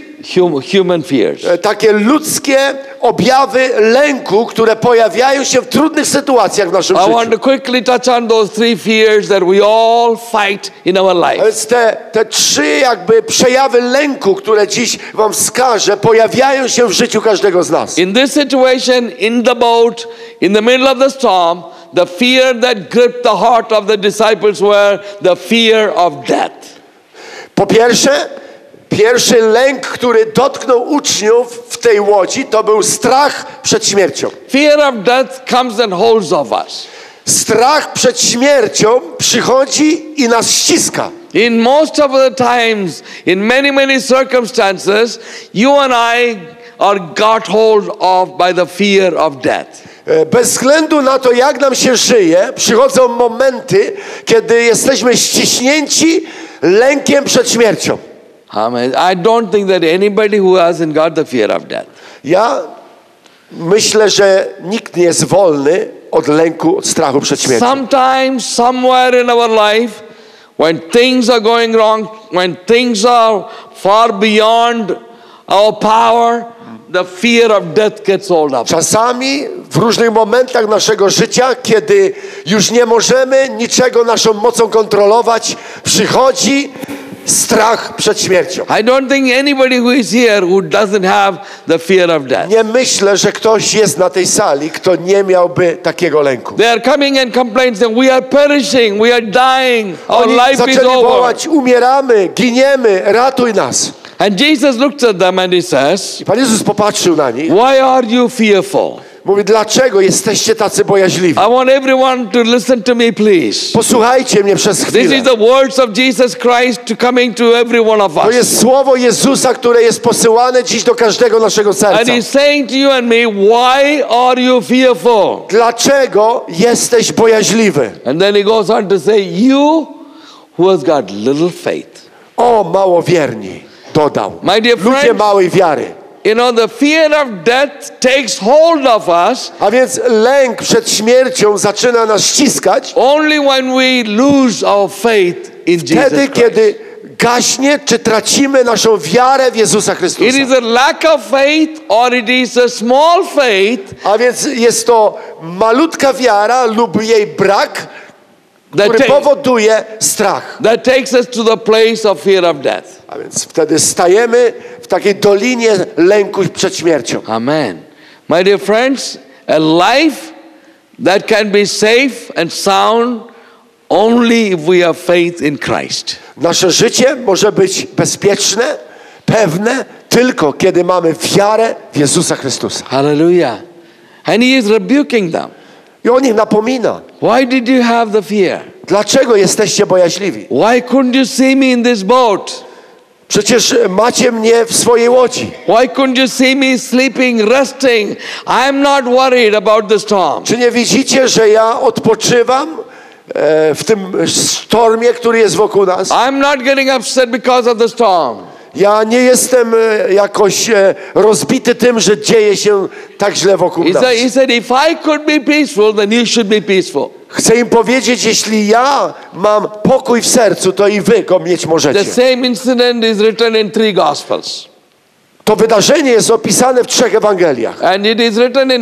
human fears. Takie ludzkie objawy lęku, które pojawiają się w trudnych sytuacjach w naszym życiu. I want to quickly touch on those three fears that we all fight in our life. Więc te trzy jakby przejawy lęku, które dziś wam wskażę, pojawiają się w życiu każdego z nas. In this situation, in the boat, in the middle of the storm, the fear that gripped the heart of the disciples were the fear of death. Po pierwsze, pierwszy lęk, który dotknął uczniów w tej łodzi, to był strach przed śmiercią. Fear of death comes and holds of us. Strach przed śmiercią przychodzi i nas ściska. In most of the times, in many circumstances, you and I are got hold of by the fear of death. Bez względu na to, jak nam się żyje, przychodzą momenty, kiedy jesteśmy ściśnięci lękiem przed śmiercią. Amen. I don't think that anybody who hasn't got the fear of death. Ja myślę, że nikt nie jest wolny od lęku, od strachu przed śmiercią. Sometimes, somewhere in our life, when things are going wrong, when things are far beyond our power, the fear of death gets hold of us. Czasami w różnych momentach naszego życia, kiedy już nie możemy niczego naszą mocą kontrolować, przychodzi strach przed śmiercią. I don't think anybody who is here who doesn't have the fear of death. Nie myślę, że ktoś jest na tej sali, kto nie miałby takiego lęku. They are coming and complains that we are perishing, we are dying, our life is over. Oni wołać, umieramy, giniemy, ratuj nas. And Jesus looked at them and he says, Pan Jezus popatrzył na nich. Why are you fearful? Mówi, dlaczego jesteście tacy bojaźliwi? I want everyone to listen to me, please. Posłuchajcie mnie przez chwilę. This is the words of Jesus Christ to coming to every one of us. To jest słowo Jezusa, które jest posyłane dziś do każdego naszego serca. And he's saying to you and me, why are you fearful? Dlaczego jesteś bojaźliwy? And then he goes on to say, you who has got little faith. O małowierni, dodał. My dear friends, ludzie małej wiary. You know, the fear of death takes hold of us. A więc lęk przed śmiercią zaczyna nas ściskać. Only when we lose our faith in Jesus Christ. Wtedy, kiedy gaśnie, czy tracimy naszą wiarę w Jezusa Chrystusa. It is a lack of faith or it is a small faith. A więc jest to malutka wiara lub jej brak, który powoduje strach. That takes us to the place of fear of death. A więc wtedy stajemy w takiej dolinie lęku przed śmiercią. Amen. My dear friends, a life that can be safe and sound only if we have faith in Christ. Nasze życie może być bezpieczne, pewne tylko kiedy mamy wiarę w Jezusa Chrystusa. Hallelujah. And he is rebuking them. I on ich napomina. Why did you have the fear? Dlaczego jesteście bojaźliwi? Why couldn't you see me in this boat? Przecież macie mnie w swojej łodzi. Why couldn't you see me sleeping, resting? I'm not worried about the storm. Czy nie widzicie, że ja odpoczywam w tym sztormie, który jest wokół nas? I'm not getting upset because of the storm. Ja nie jestem jakoś rozbity tym, że dzieje się tak źle wokół nas. He said, if I could be peaceful, then you should be peaceful. Chcę im powiedzieć, jeśli ja mam pokój w sercu, to i wy go mieć możecie. The same incident is written in 3 Gospels. To wydarzenie jest opisane w 3 Ewangeliach. And it is written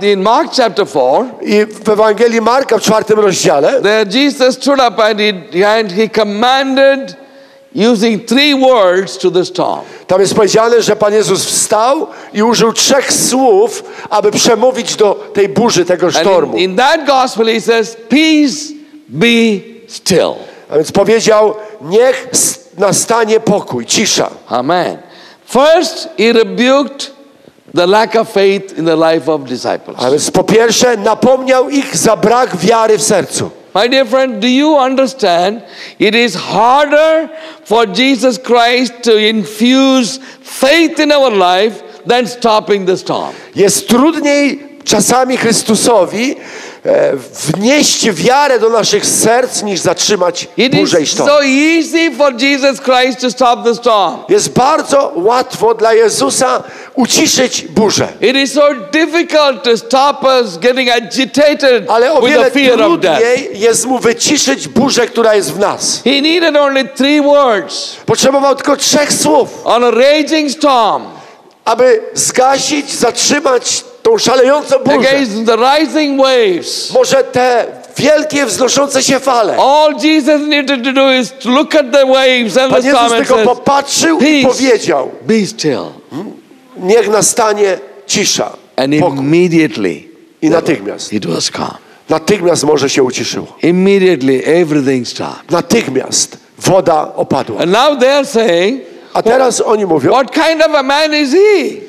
in Mark chapter 4. I w Ewangelii Marka w 4 rozdziale. There Jesus stood up and he commanded using 3 words to the storm. Tam jest powiedziane, że Pan Jezus wstał i użył 3 słów, aby przemówić do tej burzy, tego sztormu. In that gospel he says, peace be still. A więc powiedział, niech nastanie pokój, cisza. Amen. First he rebuked the lack of faith in the life of disciples. A więc po pierwsze napomniał ich za brak wiary w sercu. My dear friend, do you understand? It is harder for Jesus Christ to infuse faith in our life than stopping the storm. Jest trudniej czasami Chrystusowi wnieść wiarę do naszych serc niż zatrzymać burzę i sztorm. So easy for Jesus Christ to stop the storm. Jest bardzo łatwo dla Jezusa uciszyć burzę. It is so difficult to stop us getting agitated with the fear of death. Ale o wiele trudniej jest mu wyciszyć burzę, która jest w nas. He needed only 3 words. Potrzebował tylko 3 słów. On a raging storm, aby zgasić, zatrzymać tą szalejącą burzę. The rising waves. Może te wielkie wznoszące się fale. All Jesus needed to do is to look at the waves and the storm. Pan Jezus tylko popatrzył i powiedział: be still. Niech nastanie cisza. And immediately. I natychmiast. It was calm. Natychmiast morze się uciszyło. Immediately everything stopped. Natychmiast woda opadła. And now they are saying, a teraz oni mówią: what kind of a man is he?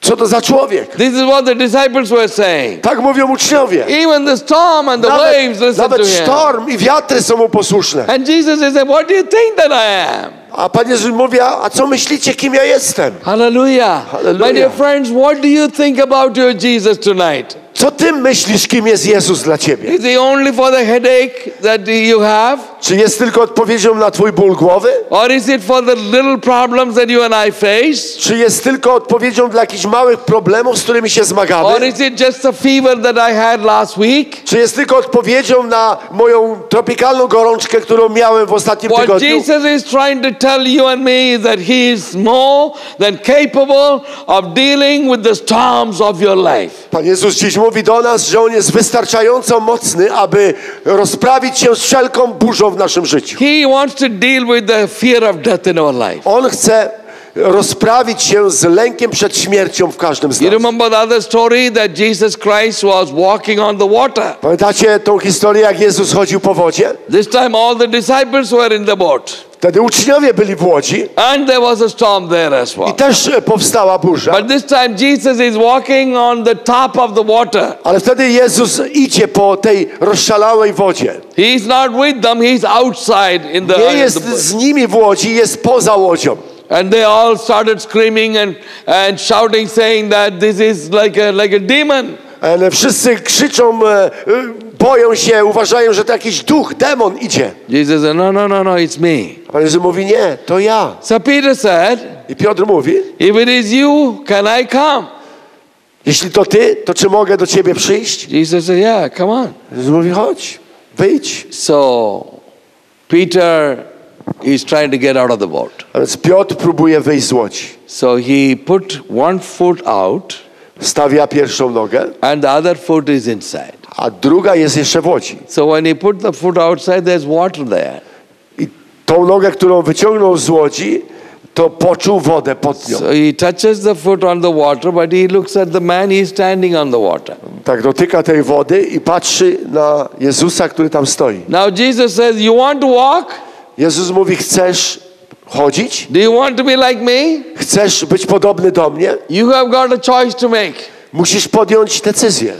Co to za człowiek? This is what the disciples were saying. Tak mówią uczniowie. Even the storm and the waves listen to him. Nawet sztorm i wiatry są mu posłuszne. And Jesus said, what do you think that I am? A Pan Jezus mówi, a co myślicie, kim ja jestem? Hallelujah. Hallelujah. My dear friends, what do you think about your Jesus tonight? Co ty myślisz, kim jest Jezus dla ciebie? Is he only for the headache that you have? Czy jest tylko odpowiedzią na twój ból głowy? Or is it for the little problems that you and I face? Czy jest tylko odpowiedzią dla jakichś małych problemów, z którymi się zmagamy? Or is it just the fever that I had last week? Czy jest tylko odpowiedzią na moją tropikalną gorączkę, którą miałem w ostatnim tygodniu? What Jesus is trying to tell you and me that he is more than capable of dealing with the storms of your life. Pan Jezus dziś mówi do nas, że On jest wystarczająco mocny, aby rozprawić się z wszelką burzą w naszym życiu. He wants to deal with the fear of death in our life. On chce rozprawić się z lękiem przed śmiercią w każdym z nas. You remember the other story that Jesus Christ was walking on the water. Pamiętacie tą historię, jak Jezus chodził po wodzie? This time all the disciples were in the boat. Wtedy uczniowie byli w łodzi. And there was a storm there as well. I też powstała burza. But this time Jesus is walking on the top of the water. Ale wtedy Jezus idzie po tej rozszalałej wodzie. He is not with them, he is outside in the. Nie jest z nimi w łodzi, jest poza łodzią. And they all started screaming and shouting, saying that this is like a demon. Ale wszyscy krzyczą, boją się, uważają, że to jakiś duch, demon idzie. Jesus said, no, it's me. Pan Jezus mówi, nie, to ja. So Peter said, i Piotr mówi, if it is you, can I come? Jeśli to ty, to czy mogę do ciebie przyjść? Jesus said, yeah, come on. Jezus mówi, chodź, wyjdź. So Peter is trying to get out of the boat. A więc Piotr próbuje wyjść z łodzi. So he put one foot out. Stawia pierwszą nogę. And the other foot is inside. A druga jest jeszcze w łodzi. So when he put the foot outside, there's water there. I tą nogę, którą wyciągnął z łodzi, to poczuł wodę pod nią. So he touches the foot on the water, but he looks at the man he is standing on the water. Tak dotyka tej wody i patrzy na Jezusa, który tam stoi. Now Jesus says, you want to walk? Jezus mówi, chcesz chodzić? Do you want to be like me? Chcesz być podobny do mnie? You have got a choice to make. Musisz podjąć decyzję.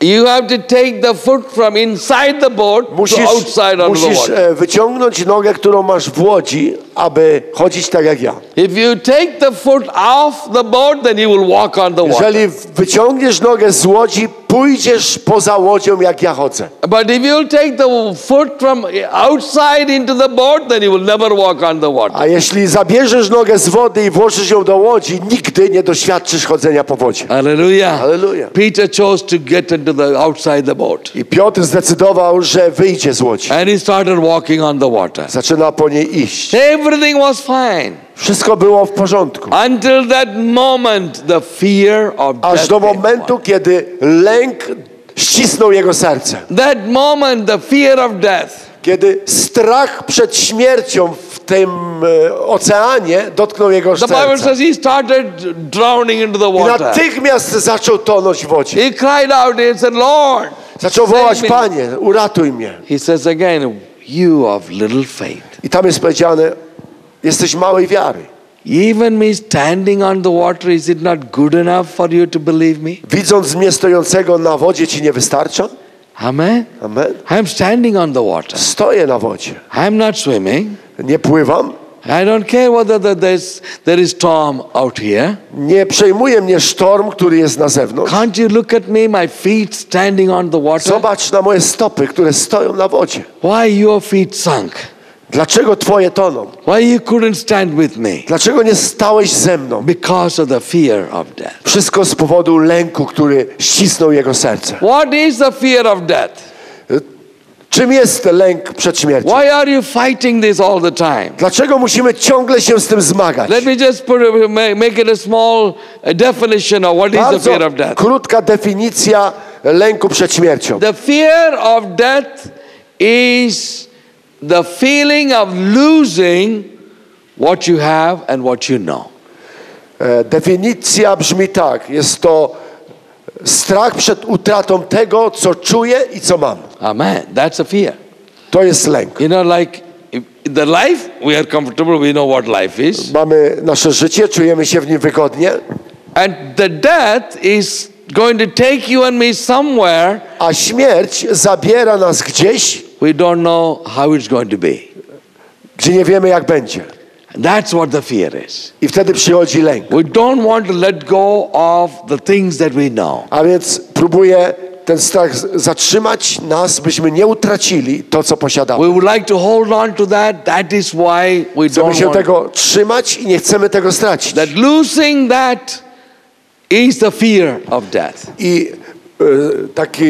You have to take the foot from inside the boat to outside on the water. Musisz wyciągnąć nogę, którą masz w łodzi, aby chodzić tak jak ja. If you take the foot off the boat, then you will walk on the water. Jeżeli wyciągniesz nogę z łodzi, pójdziesz poza łodzią, jak ja chodzę. But if you take the foot from outside into the boat, then you will never walk on the water. A jeśli zabierzesz nogę z wody i włożysz ją do łodzi, nigdy nie doświadczysz chodzenia po wodzie. Hallelujah. Hallelujah. Peter chose to get into the outside the boat. I Piotr zdecydował, że wyjdzie z łodzi. And he started walking on the water. Zaczyna po niej iść. Everything was fine. Wszystko było w porządku. Until that moment, the fear of death. Aż do momentu, kiedy lęk ścisnął jego serce. That moment, the fear of death. Kiedy strach przed śmiercią w tym oceanie dotknął jego serca. The Bible says he started drowning into the water. I natychmiast zaczął tonąć w wodzie. He cried out and said, Lord, zaczął wołać, Panie, uratuj mnie. He says again, you of little faith. I tam jest powiedziane, jesteś małej wiary. Even me standing on the water, is it not good enough for you to believe me? Widząc mnie stojącego na wodzie, ci nie wystarcza? Amen. Amen. I'm standing on the water. Stoję na wodzie. I'm not swimming. Nie pływam. I don't care whether there is storm out here. Nie przejmuje mnie sztorm, który jest na zewnątrz. Can't you look at me, my feet standing on the water? Zobacz na moje stopy, które stoją na wodzie. Why your feet sunk? Dlaczego twoje toną? Why you couldn't stand with me? Dlaczego nie stałeś ze mną? Because of the fear of death. Wszystko z powodu lęku, który ścisnął jego serce. What is the fear of death? Czym jest lęk przed śmiercią? Why are you fighting this all the time? Dlaczego musimy ciągle się z tym zmagać? Let me just make it a small definition of what is the fear of death. Krótka definicja lęku przed śmiercią. The fear of death is the feeling of losing what you have and what you know. Definicja brzmi tak. Jest to strach przed utratą tego, co czuję i co mam. Amen. That's a fear. To jest lęk. You know, like the life, we are comfortable, we know what life is. Mamy nasze życie, czujemy się w nim wygodnie. And the death is going to take you and me somewhere. A śmierć zabiera nas gdzieś. We don't know how it's going to be. Gdzie nie wiemy, jak będzie. That's what the fear is. I wtedy przychodzi lęk. We don't want to let go of the things that we know. A więc próbuje ten strach zatrzymać nas, byśmy nie utracili to, co posiadamy. We would like to hold on to that. That is why we don't want. Chcemy się tego trzymać i nie chcemy tego stracić. That losing that is the fear of death. I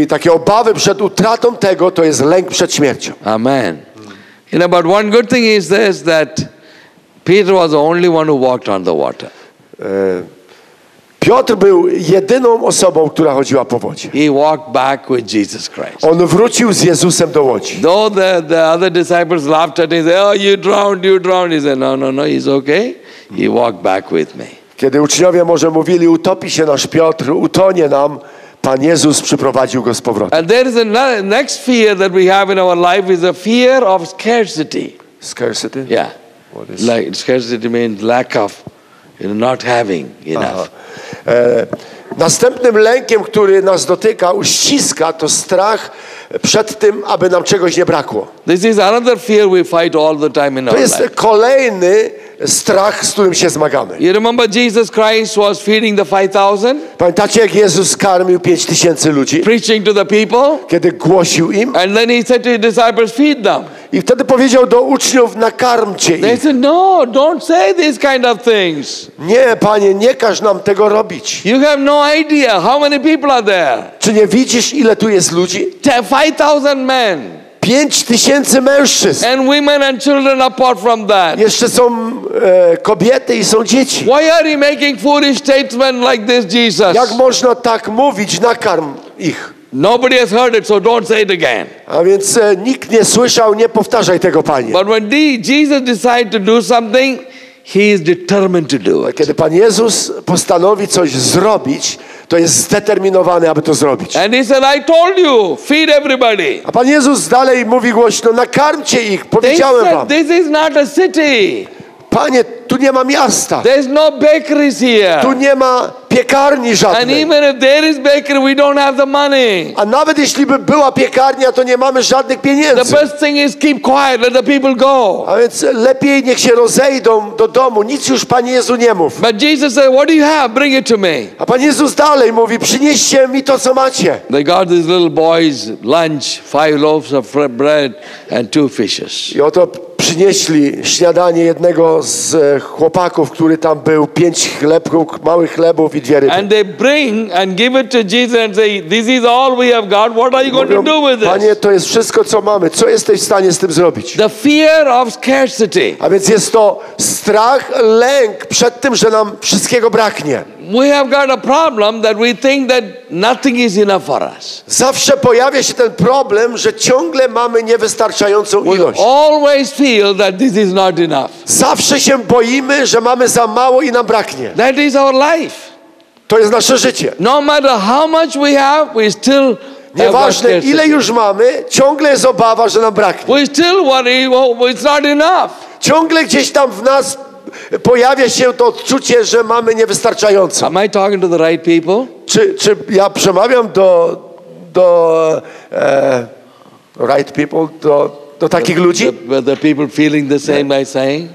takie obawy przed utratą tego, to jest lęk przed śmiercią. Amen. You know, but one good thing is this, that Peter was the only one who walked on the water. Piotr był jedyną osobą, która chodziła po wodzie. He walked back with Jesus Christ. On wrócił z Jezusem do łodzi. Though the other disciples laughed at him, "Oh, you drowned, you drowned." He said, "No, no, no, it's okay." He walked back with me. Kiedy uczniowie może mówili, utopi się nasz Piotr, utonie nam, Pan Jezus przyprowadził go z powrotem. And there is another next fear that we have in our life is the fear of scarcity. Scarcity? Yeah. What is like scarcity means lack of, not having enough. Następnym lękiem, który nas dotyka, uściska, to strach przed tym, aby nam czegoś nie brakło. This is another fear we fight all the time in our life. To jest kolejny strach, z którym się zmagamy. You remember Jesus Christ was feeding the 5,000? Pamiętacie, jak Jezus karmił 5,000 ludzi? Preaching to the people? Kiedy głosił im? And then he said to his disciples, feed them. I wtedy powiedział do uczniów, nakarmcie ich. They said, no, don't say these kind of things. Nie, Panie, nie każ nam tego robić. You have no idea how many people are there. Czy nie widzisz, ile tu jest ludzi? 5,000 men. 5,000 mężczyzn. And women and children apart from that. Jeszcze są kobiety i są dzieci. Why are you making foolish statements like this, Jesus? Jak można tak mówić? Nakarm ich. Nobody has heard it, so don't say it again. A więc nikt nie słyszał, nie powtarzaj tego, Panie. But when Jesus decided to do something, he is determined to do it. Kiedy Pan Jezus postanowi coś zrobić, to jest zdeterminowany, aby to zrobić. And he said, I told you, feed everybody. A Pan Jezus dalej mówi głośno, nakarmcie ich, powiedziałem wam. This is not a city. Panie, tu nie ma miasta. There is no bakeries here. Tu nie ma piekarni żadnej. And even if there is bakery, we don't have the money. A nawet jeśli by była piekarnia, to nie mamy żadnych pieniędzy. The best thing is keep quiet, let the people go. A więc lepiej niech się rozejdą do domu. Nic już, Panie Jezu, nie mów. But Jesus said, what do you have? Bring it to me. A Pan Jezus dalej mówi, przynieście mi to, co macie. They got these little boys lunch, 5 loaves of bread and 2 fishes. I oto przynieśli śniadanie jednego z chłopaków, który tam był, 5 chlebków, małych chlebów i 2 ryby. And they bring and give it to Jesus and say, this is all we have got. What are you going to do with this? Panie, to jest wszystko, co mamy. Co jesteś w stanie z tym zrobić? The fear of scarcity. A więc jest to strach, lęk przed tym, że nam wszystkiego braknie. We have got a problem that we think that nothing is enough for us. Zawsze pojawia się ten problem, że ciągle mamy niewystarczającą ilość. Always feel that this is not enough. Zawsze się boimy, że mamy za mało i nam braknie. That is our life. To jest nasze życie. No matter how much we have, we still. Nieważne, ile już mamy, ciągle jest obawa, że nam braknie. We still worry, it's not enough. Ciągle gdzieś tam w nas pojawia się to odczucie, że mamy niewystarczająco. Am I talking to the right people? Czy ja przemawiam right people, do takich ludzi? The people feeling the same by saying?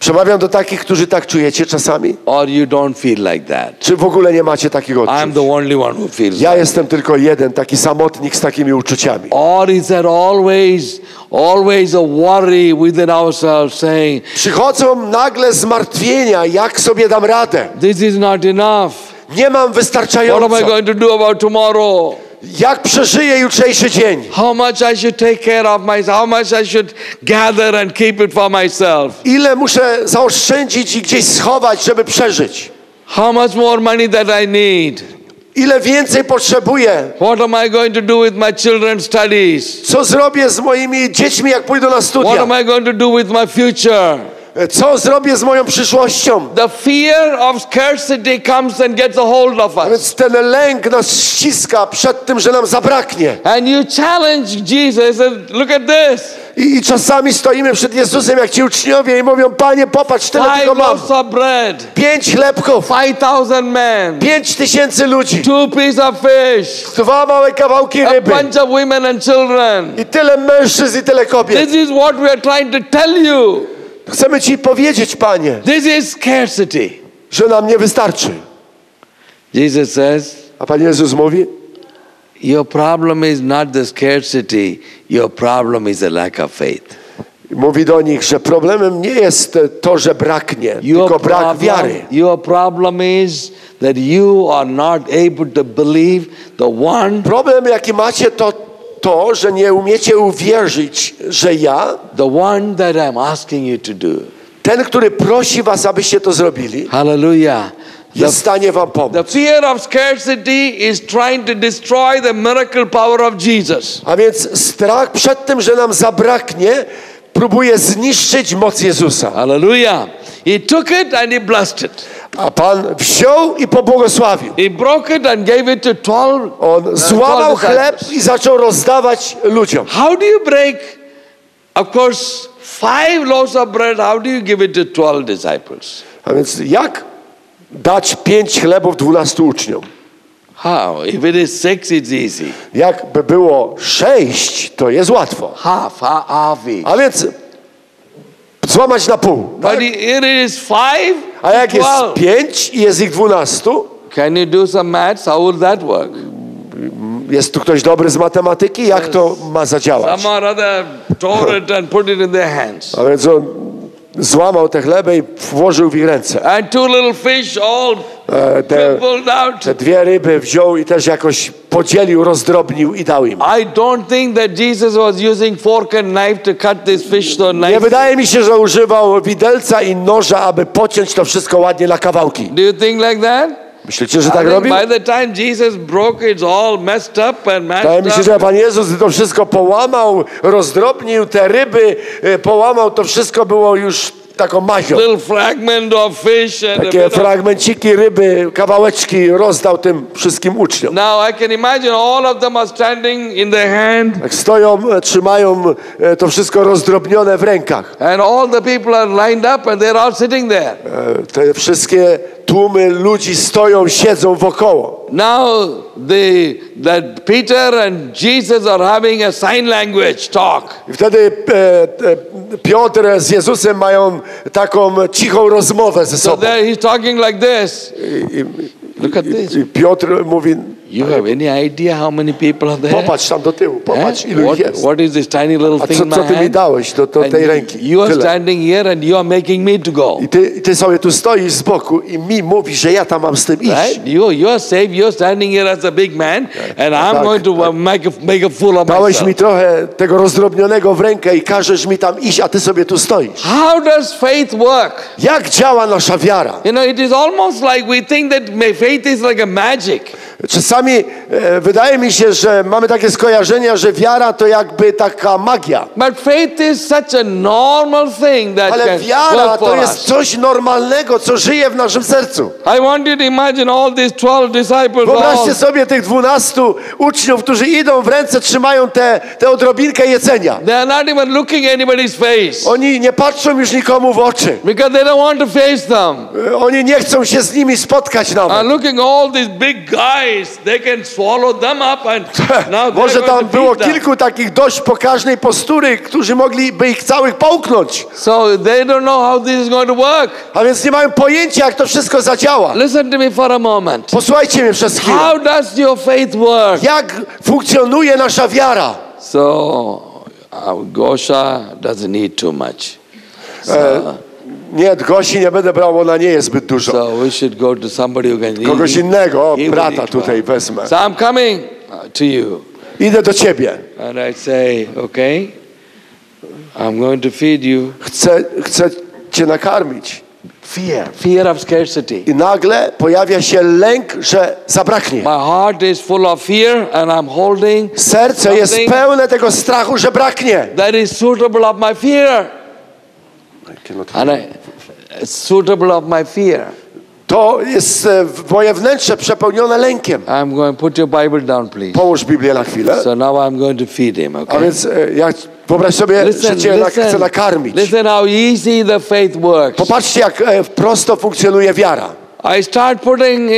Przemawiam do takich, którzy tak czujecie czasami? Or you don't feel like that. Czy w ogóle nie macie takiego odczucia? I'm the only one who feels. Ja jestem tylko jeden, taki samotnik z takimi uczuciami. Or is there always a worry within ourselves saying, przychodzą nagle zmartwienia, jak sobie dam radę. This is not enough. Nie mam wystarczająco. What am I going to do about tomorrow? Jak przeżyję jutrzejszy dzień? How much I should take care of myself? How much I should gather and keep it for myself? Ile muszę zaoszczędzić i gdzieś schować, żeby przeżyć? How much more money that I need? Ile więcej potrzebuję? What am I going to do with my children's studies? Co zrobię z moimi dziećmi, jak pójdą na studia? What am I going to do with my future? Co zrobię z moją przyszłością? The fear of scarcity comes and gets a hold of us. Więc ten lęk nas ściska przed tym, że nam zabraknie. And you challenge Jesus and look at this. I czasami stoimy przed Jezusem jak ci uczniowie i mówią, Panie, popatrz, tyle tego mam. 5 loaves of bread. 5 chlebków. 5,000 men. 5,000 ludzi. 2 pieces of fish. 2 małe kawałki ryby. A bunch of women and children. I tyle mężczyzn i tyle kobiet. This is what we are trying to tell you. Chcemy Ci powiedzieć, Panie, this is scarcity. Że nam nie wystarczy. Jesus says, a Pan Jezus mówi, your problem is not the scarcity, your problem is a lack of faith. Mówi do nich, że problemem nie jest to, że braknie, tylko brak wiary. Your problem is that you are not able to believe the one. Problem, jaki macie, to, że nie umiecie uwierzyć, że ja, the one that I'm asking you to do, ten, który prosi was, abyście to zrobili. Hallelujah. Jest w stanie wam pomóc. The fear of scarcity is trying to destroy the miracle power of Jesus. A więc strach przed tym, że nam zabraknie, próbuje zniszczyć moc Jezusa. Hallelujah. He took it and he blessed it. A Pan wziął i pobłogosławił. He broke it and gave it to 12. On złamał chleb i zaczął rozdawać ludziom. How do you break? Of course, 5 loaves of bread. How do you give it to 12 disciples? A więc jak dać 5 chlebów 12 uczniom? How? If it is 6, it's easy. Jakby było 6, to jest łatwo. Half. A więc złamać na pół. Tak? But it is 5. A jak jest 5 i jest ich 12? Can you do some maths? How will that work? Jest tu ktoś dobry z matematyki? Jak to ma zadziałać? A więc on złamał te chleby i włożył w ich ręce. Te 2 ryby wziął i też jakoś podzielił, rozdrobnił i dał im. Nie wydaje mi się, że używał widelca i noża, aby pociąć to wszystko ładnie na kawałki. Do you think like that? Myślicie, że tak robił? Wydaje mi się, że Pan Jezus to wszystko połamał, rozdrobnił te ryby, połamał, to wszystko było już taką mazią. Takie fragmenciki ryby, kawałeczki rozdał tym wszystkim uczniom. Tak stoją, trzymają to wszystko rozdrobnione w rękach. Te wszystkie tłumy ludzi stoją, siedzą wokoło. Now that Peter and Jesus are having a sign language talk. I wtedy Piotr z Jezusem mają taką cichą rozmowę ze sobą. So there he's talking like this. Look at this. Piotr mówi: You have any idea how many people are there? Popatrz tam do tyłu, popatrz ilu jest. What is this tiny little thing? A co ty mi dałeś do tej ręki? You are standing here and you are making me to go. I ty sobie tu stoisz z boku i mi mówi, że ja tam mam z tym iść. You are safe. You are standing here as a big man and I'm going to make a fool of myself. Dałeś mi trochę tego rozdrobnionego w rękę i każesz mi tam iść, a ty sobie tu stoisz. How does faith work? Jak działa nasza wiara? You know, it is almost like we think that faith is like a magic. Czasami wydaje mi się, że mamy takie skojarzenia, że wiara to jakby taka magia. Ale wiara to jest coś normalnego, co żyje w naszym sercu. Wyobraźcie sobie tych 12 uczniów, którzy idą w ręce, trzymają tę odrobinkę jedzenia. Oni nie patrzą już nikomu w oczy. Oni nie chcą się z nimi spotkać nawet. Może tam było kilku takich dość pokaźnej postury, którzy mogliby ich całych połknąć. So they don't know how this is going to work. A więc nie mają pojęcia, jak to wszystko zadziała. Listen to me for a moment. Posłuchajcie mnie przez chwilę. How does your faith work? Jak funkcjonuje nasza wiara? So Gosha doesn't need too much. Nie, Gosi nie będę brał, ona nie jest zbyt dużo. So we should go to somebody who can... Kogoś innego, brata tutaj wezmę. So I'm coming to you. Idę do ciebie. And I say, okay, I'm going to feed you. Chcę cię nakarmić. Fear of scarcity. I nagle pojawia się lęk, że zabraknie. My heart is full of fear and I'm holding. Serce jest pełne tego strachu, że braknie. That is suitable of my fear. And suitable of my fear. To jest moje wnętrze przepełnione lękiem. I'm going to put your Bible down, please. Połóż Biblię na chwilę. So now I'm going to feed him, okay? A więc wyobraź sobie, że cię chcę nakarmić. Listen how easy the faith works. Popatrzcie, jak prosto funkcjonuje wiara. I start putting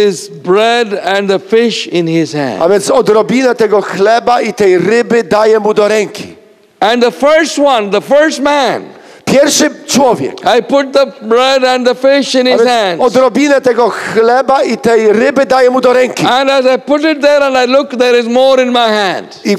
this bread and the fish in his hand. A więc odrobinę tego chleba i tej ryby daję mu do ręki. And the first man. Pierwszy człowiek. I put the bread and the fish in his hands. Odrobinę tego chleba i tej ryby daję mu do ręki. And as I put it there and I look, there is more in my hand. I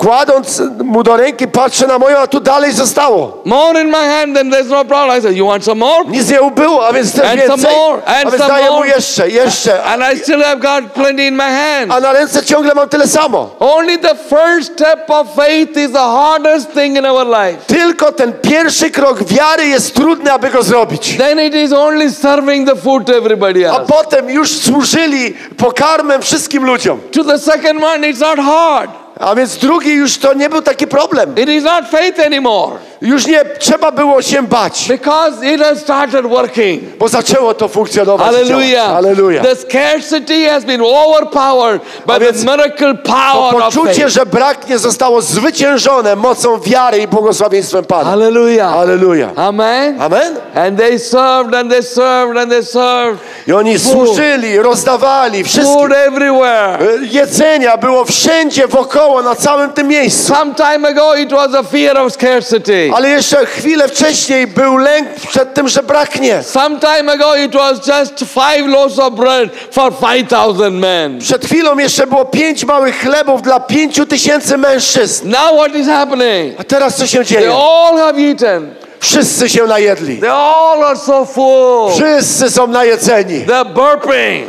Kładąc mu do ręki, patrzę na moją, a tu dalej zostało. More in my hand, then there's no problem. I said, you want some more? Nic nie ubyło, a więc też więcej. A więc daję mu jeszcze. And I still have got plenty in my hand. A na ręce ciągle mam tyle samo. Only the first step of faith is the hardest thing in our life. Tylko ten pierwszy krok wiary jest trudny, aby go zrobić. Then it is only serving the food to everybody else. A potem już służyli pokarmem wszystkim ludziom. To the second one, it's not hard. A więc drugi już to nie był taki problem. It is not faith anymore. Już nie trzeba było się bać. Because it has started working. Bo zaczęło to funkcjonować. Hallelujah. Hallelujah. The scarcity has been overpowered by the miracle power of faith. To poczucie, że brak nie zostało zwyciężone mocą wiary i błogosławieństwem Pana. Hallelujah. Hallelujah. Amen. Amen. And they served and they served and they served. I oni służyli, rozdawali wszystkim. Food everywhere. Jedzenia było wszędzie wokoło, na całym tym miejscu. Some time ago it was a fear of scarcity. Ale jeszcze chwilę wcześniej był lęk przed tym, że braknie. Some time ago it was just 5 loaves of bread for 5,000 men. Przed chwilą jeszcze było 5 małych chlebów dla 5,000 mężczyzn. Now what is happening? A teraz co się dzieje? They all have eaten. Wszyscy się najedli. They all are so full. Wszyscy są najedzeni. They're burping.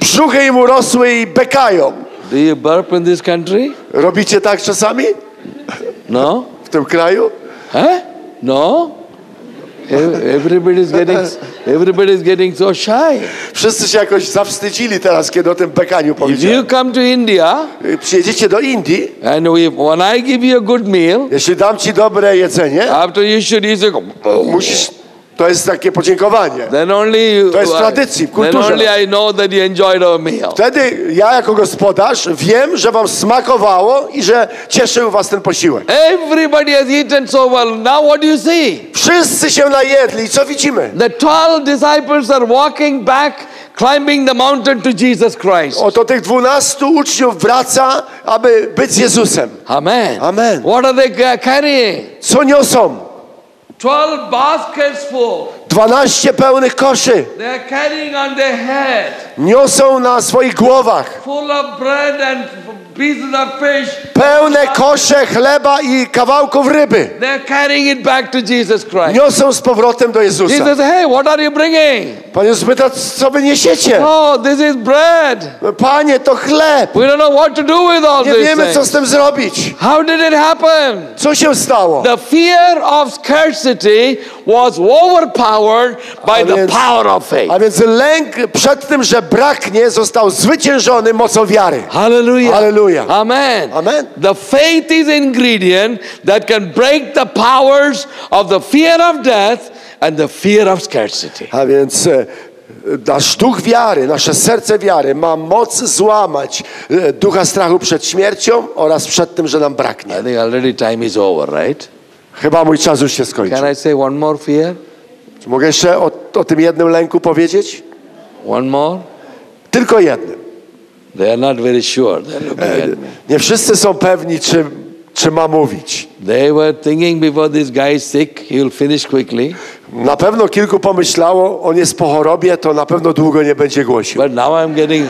Brzuchy im urosły i bekają. Do you burp in this country? Robicie tak czasami? No? W tym kraju? No? Everybody's getting so shy. Wszyscy się jakoś zawstydzili teraz, kiedy o tym bekaniu powiedziałem. If you come to India, przyjedziecie do Indii, and when I give you a good meal, jeśli dam ci dobre jedzenie, after you should eat, musisz. To jest takie podziękowanie. To jest w tradycji, w kulturze. Wtedy ja jako gospodarz wiem, że wam smakowało i że cieszył was ten posiłek. Everybody has eaten so well. Now what do you see? Wszyscy się najedli. Co widzimy? The 12 disciples are walking back, climbing the mountain to Jesus Christ. Oto tych 12 uczniów wraca, aby być z Jezusem. Amen. Amen. What are they carrying? Co niosą? 12 baskets full. 12 pełnych koszy. They are carrying on their head. Niosą na swoich głowach. Full of bread and pieces of fish. Pełne kosze chleba i kawałków ryby. They are carrying it back to Jesus Christ. Niosą z powrotem do Jezusa. Jesus, hey, what are you bringing? Pan Jezus pyta, co wy niesiecie? Oh, this is bread. Panie, to chleb. We don't know what to do with all this. Nie wiemy, co z tym zrobić. How did it happen? Co się stało? The fear of scarcity was overpowered by the power of faith. A więc lęk przed tym, że braknie, został zwyciężony mocą wiary. Hallelujah. Hallelujah. Amen. Amen. The faith is an ingredient that can break the powers of the fear of death and the fear of scarcity. A więc nasz duch wiary, nasze serce wiary ma moc złamać ducha strachu przed śmiercią oraz przed tym, że nam braknie. I think already time is over, right? Chyba mój czas już się skończył. Can I say one more fear? Czy mogę jeszcze o tym jednym lęku powiedzieć? One more? Tylko jednym. They are not very sure. Nie wszyscy są pewni, czy ma mówić. They were thinking before this guy is sick, he will finish quickly. Na pewno kilku pomyślało, on jest po chorobie, to na pewno długo nie będzie głosił. But now I'm getting...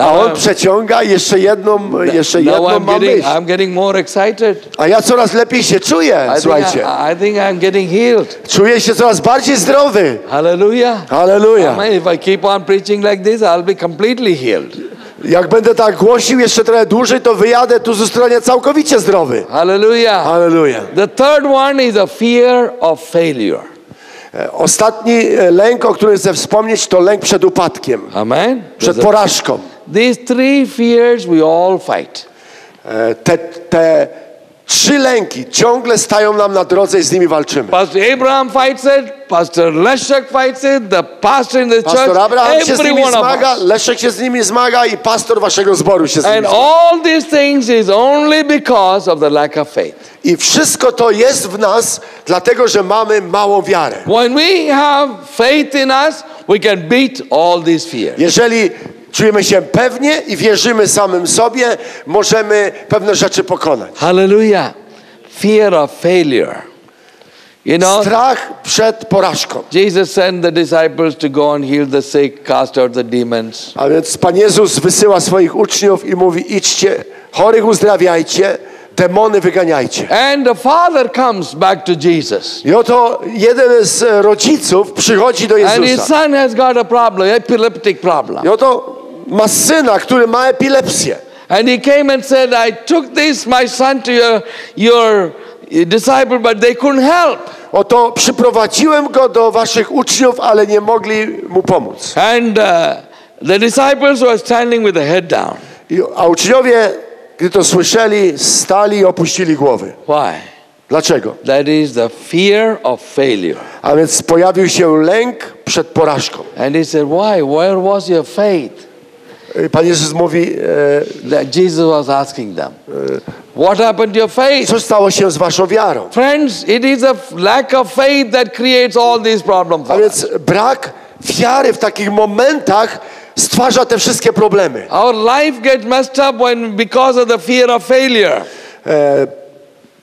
A on przeciąga jeszcze jedną mam myśl. I'm getting more excited. A ja coraz lepiej się czuję, słuchajcie. I think I'm getting healed. Czuję się coraz bardziej zdrowy. Hallelujah. Hallelujah. Amen. If I keep on preaching like this, I'll be completely healed. Jak będę tak głosił jeszcze trochę dłużej, to wyjadę tu z Ustronia całkowicie zdrowy. Hallelujah. Hallelujah. The third one is a fear of failure. Ostatni lęk, o którym chcę wspomnieć, to lęk przed upadkiem. Amen. Przed porażką. These three fears we all fight. Te 3 lęki ciągle stają nam na drodze i z nimi walczymy. Pastor Abraham fights it, Pastor Leszek fights it, the pastor in the church. Pastor Abraham się z nimi zmaga, Leszek się z nimi zmaga i pastor waszego zboru się z nimi zmaga. And all these things is only because of the lack of faith. I wszystko to jest w nas dlatego, że mamy małą wiarę. When we have faith in us, we can beat all these fears. Jeżeli czujemy się pewnie i wierzymy samym sobie, możemy pewne rzeczy pokonać. Hallelujah. Fear of failure Strach przed porażką. Jesus sent the disciples to go and heal the sick, cast out the demons. A więc Pan Jezus wysyła swoich uczniów i mówi: idźcie, chorych uzdrawiajcie, demony wyganiajcie. And the father comes back to Jesus. I oto jeden z rodziców przychodzi do Jezusa. And his son has got a problem, epileptic problem. I oto ma syna, który ma epilepsję. And he came and said, I took this my son to your disciple, but they couldn't help. Oto przyprowadziłem go do waszych uczniów, ale nie mogli mu pomóc. And the disciples were standing with the head down. A uczniowie, gdy to słyszeli, stali i opuścili głowy. Why? Dlaczego? That is the fear of failure. A więc pojawił się lęk przed porażką. And he said, why? Where was your faith? Pan Jezus mówi, Jesus was asking them, what happened to your faith? Co stało się z waszą wiarą? Friends, it is a lack of faith that creates all these problems. A więc brak wiary w takich momentach stwarza te wszystkie problemy. Our life gets messed up when because of the fear of failure.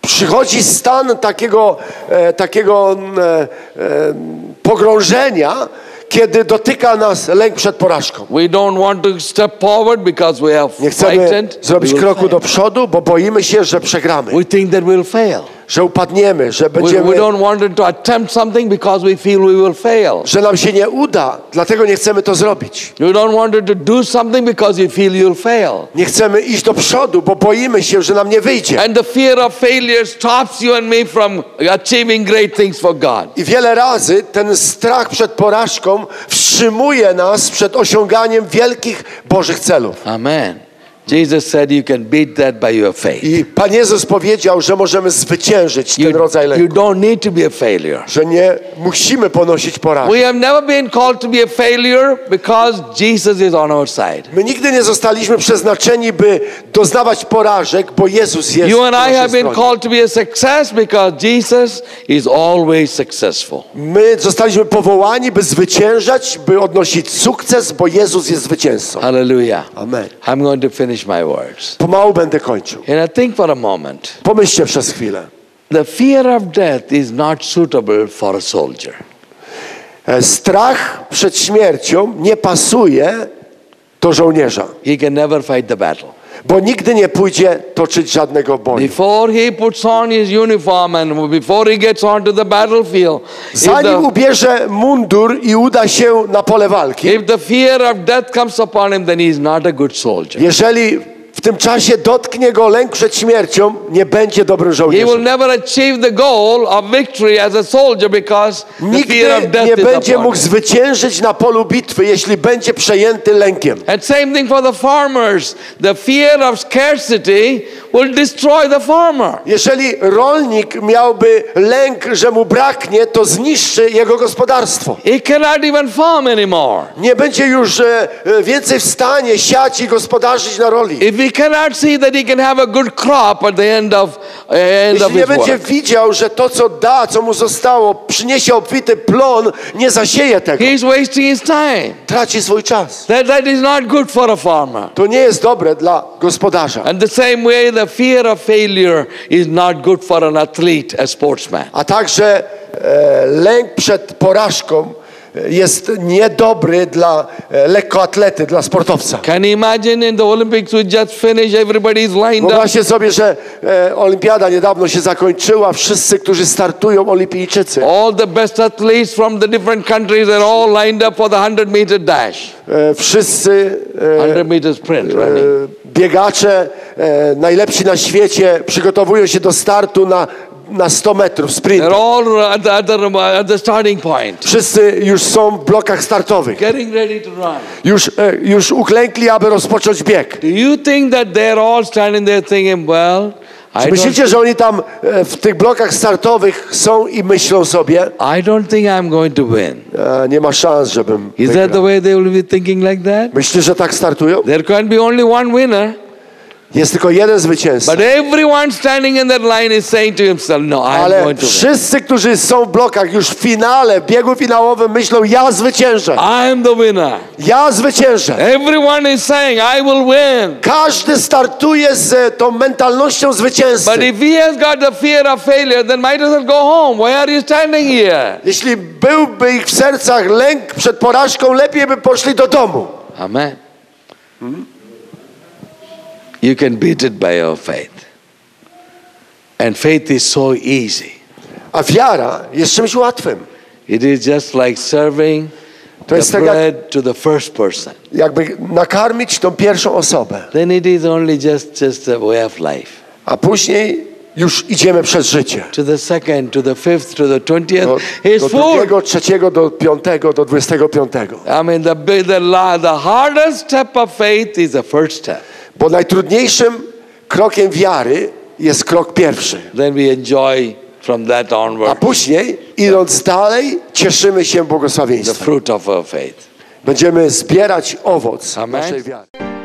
Przychodzi stan takiego pogrążenia, kiedy dotyka nas lęk przed porażką. We don't want to step forward because we are frightened. Nie chcemy zrobić kroku do przodu, bo boimy się, że przegramy. We think that we'll fail. Że upadniemy, że będziemy. We don't want to attempt something because we feel we will fail. Że nam się nie uda, dlatego nie chcemy to zrobić. You don't want to do something because you feel you'll fail. Nie chcemy iść do przodu, bo boimy się, że nam nie wyjdzie. And the fear of failure stops you and me from achieving great things for God. I wiele razy ten strach przed porażką wstrzymuje nas przed osiąganiem wielkich Bożych celów. Amen. Jesus said you can beat that by your faith. I Pan Jezus powiedział, że możemy zwyciężyć ten rodzaj lęku. You don't need to be a failure. Że nie musimy ponosić porażki. We have never been called to be a failure because Jesus is on our side. My nigdy nie zostaliśmy przeznaczeni, by doznawać porażek, bo Jezus jest. You and I have been called to be a success because Jesus is always successful. My zostaliśmy powołani, by zwyciężać, by odnosić sukces, bo Jezus jest zwycięzcą. Hallelujah. Amen. I'm going to finish my words. Pomału będę kończył. And I think for a moment. Pomyślcie przez chwilę. The fear of death is not suitable for a soldier. Strach przed śmiercią nie pasuje do żołnierza. He can never fight the battle. Bo nigdy nie pójdzie toczyć żadnego boju. Before he puts on his uniform and before he gets onto the battlefield, zanim ubierze mundur i uda się na pole walki, if the fear of death comes upon him, then he is not a good soldier. Jeżeli w tym czasie dotknie go lęk przed śmiercią, nie będzie dobrym żołnierzem. He will never achieve the goal of victory as a soldier because the fear of death is upon him. Nigdy nie będzie mógł zwyciężyć na polu bitwy, jeśli będzie przejęty lękiem. And same thing for the farmers. The fear of scarcity will destroy the farmer. Jeżeli rolnik miałby lęk, że mu braknie, to zniszczy jego gospodarstwo. He cannot even farm anymore. Nie będzie już więcej w stanie siać i gospodarzyć na roli. He cannot see that he can have a good crop at the end of his work. Jeśli nie będzie widział, że to co da, co mu zostało, przyniesie obfity plon, nie zasieje tego. He is wasting his time. Traci swój czas. That is not good for a farmer. To nie jest dobre dla gospodarza. And the same way, the fear of failure is not good for an athlete, a sportsman. A także lęk przed porażką jest niedobry dla lekkoatlety, dla sportowca. Can you imagine in the Olympics we just finished, everybody's lined up. Wyobraźcie sobie, że olimpiada niedawno się zakończyła, wszyscy, którzy startują, olimpijczycy. All the best athletes from the different countries are all lined up for the 100-meter dash. Wszyscy 100-meter sprint, biegacze najlepsi na świecie przygotowują się do startu na 100 metrów sprintu. They're all at the starting point. Wszyscy już są w blokach startowych. Getting ready to run. Już uklękli, aby rozpocząć bieg. Do you think that they're all standing there thinking, well, czy myślicie, że oni tam w tych blokach startowych są i myślą sobie, I don't think I'm going to win. Nie ma szans, żebym wygrał. Is that the way they will be thinking like that? Myślisz, że tak startują? There can be only one winner. Jest tylko jeden zwycięzca. Ale wszyscy, którzy są w blokach już w finale, w biegu finałowym, myślą: ja zwyciężę. I am the winner. Ja zwyciężę. Everyone is saying I will win. Każdy startuje z tą mentalnością zwycięzcy. But if he has got the fear of failure, then might as well go home. Why are you standing here? Jeśli byłby ich w sercach lęk przed porażką, lepiej by poszli do domu. Amen. You can beat it by your faith. And faith is so easy. A wiara jest czymś łatwym. It is just like serving the bread to the first person. Jakby nakarmić tą pierwszą osobę. Then it is only just a way of life. A później już idziemy przez życie. To the second, to the fifth, to the 20th. Do drugiego, trzeciego, do piątego, do 25. I mean, the hardest step of faith is the first step. Bo najtrudniejszym krokiem wiary jest krok pierwszy. Then we enjoy from that onward. A później, idąc dalej, cieszymy się błogosławieństwem. The fruit of our faith. Będziemy zbierać owoc naszej wiary.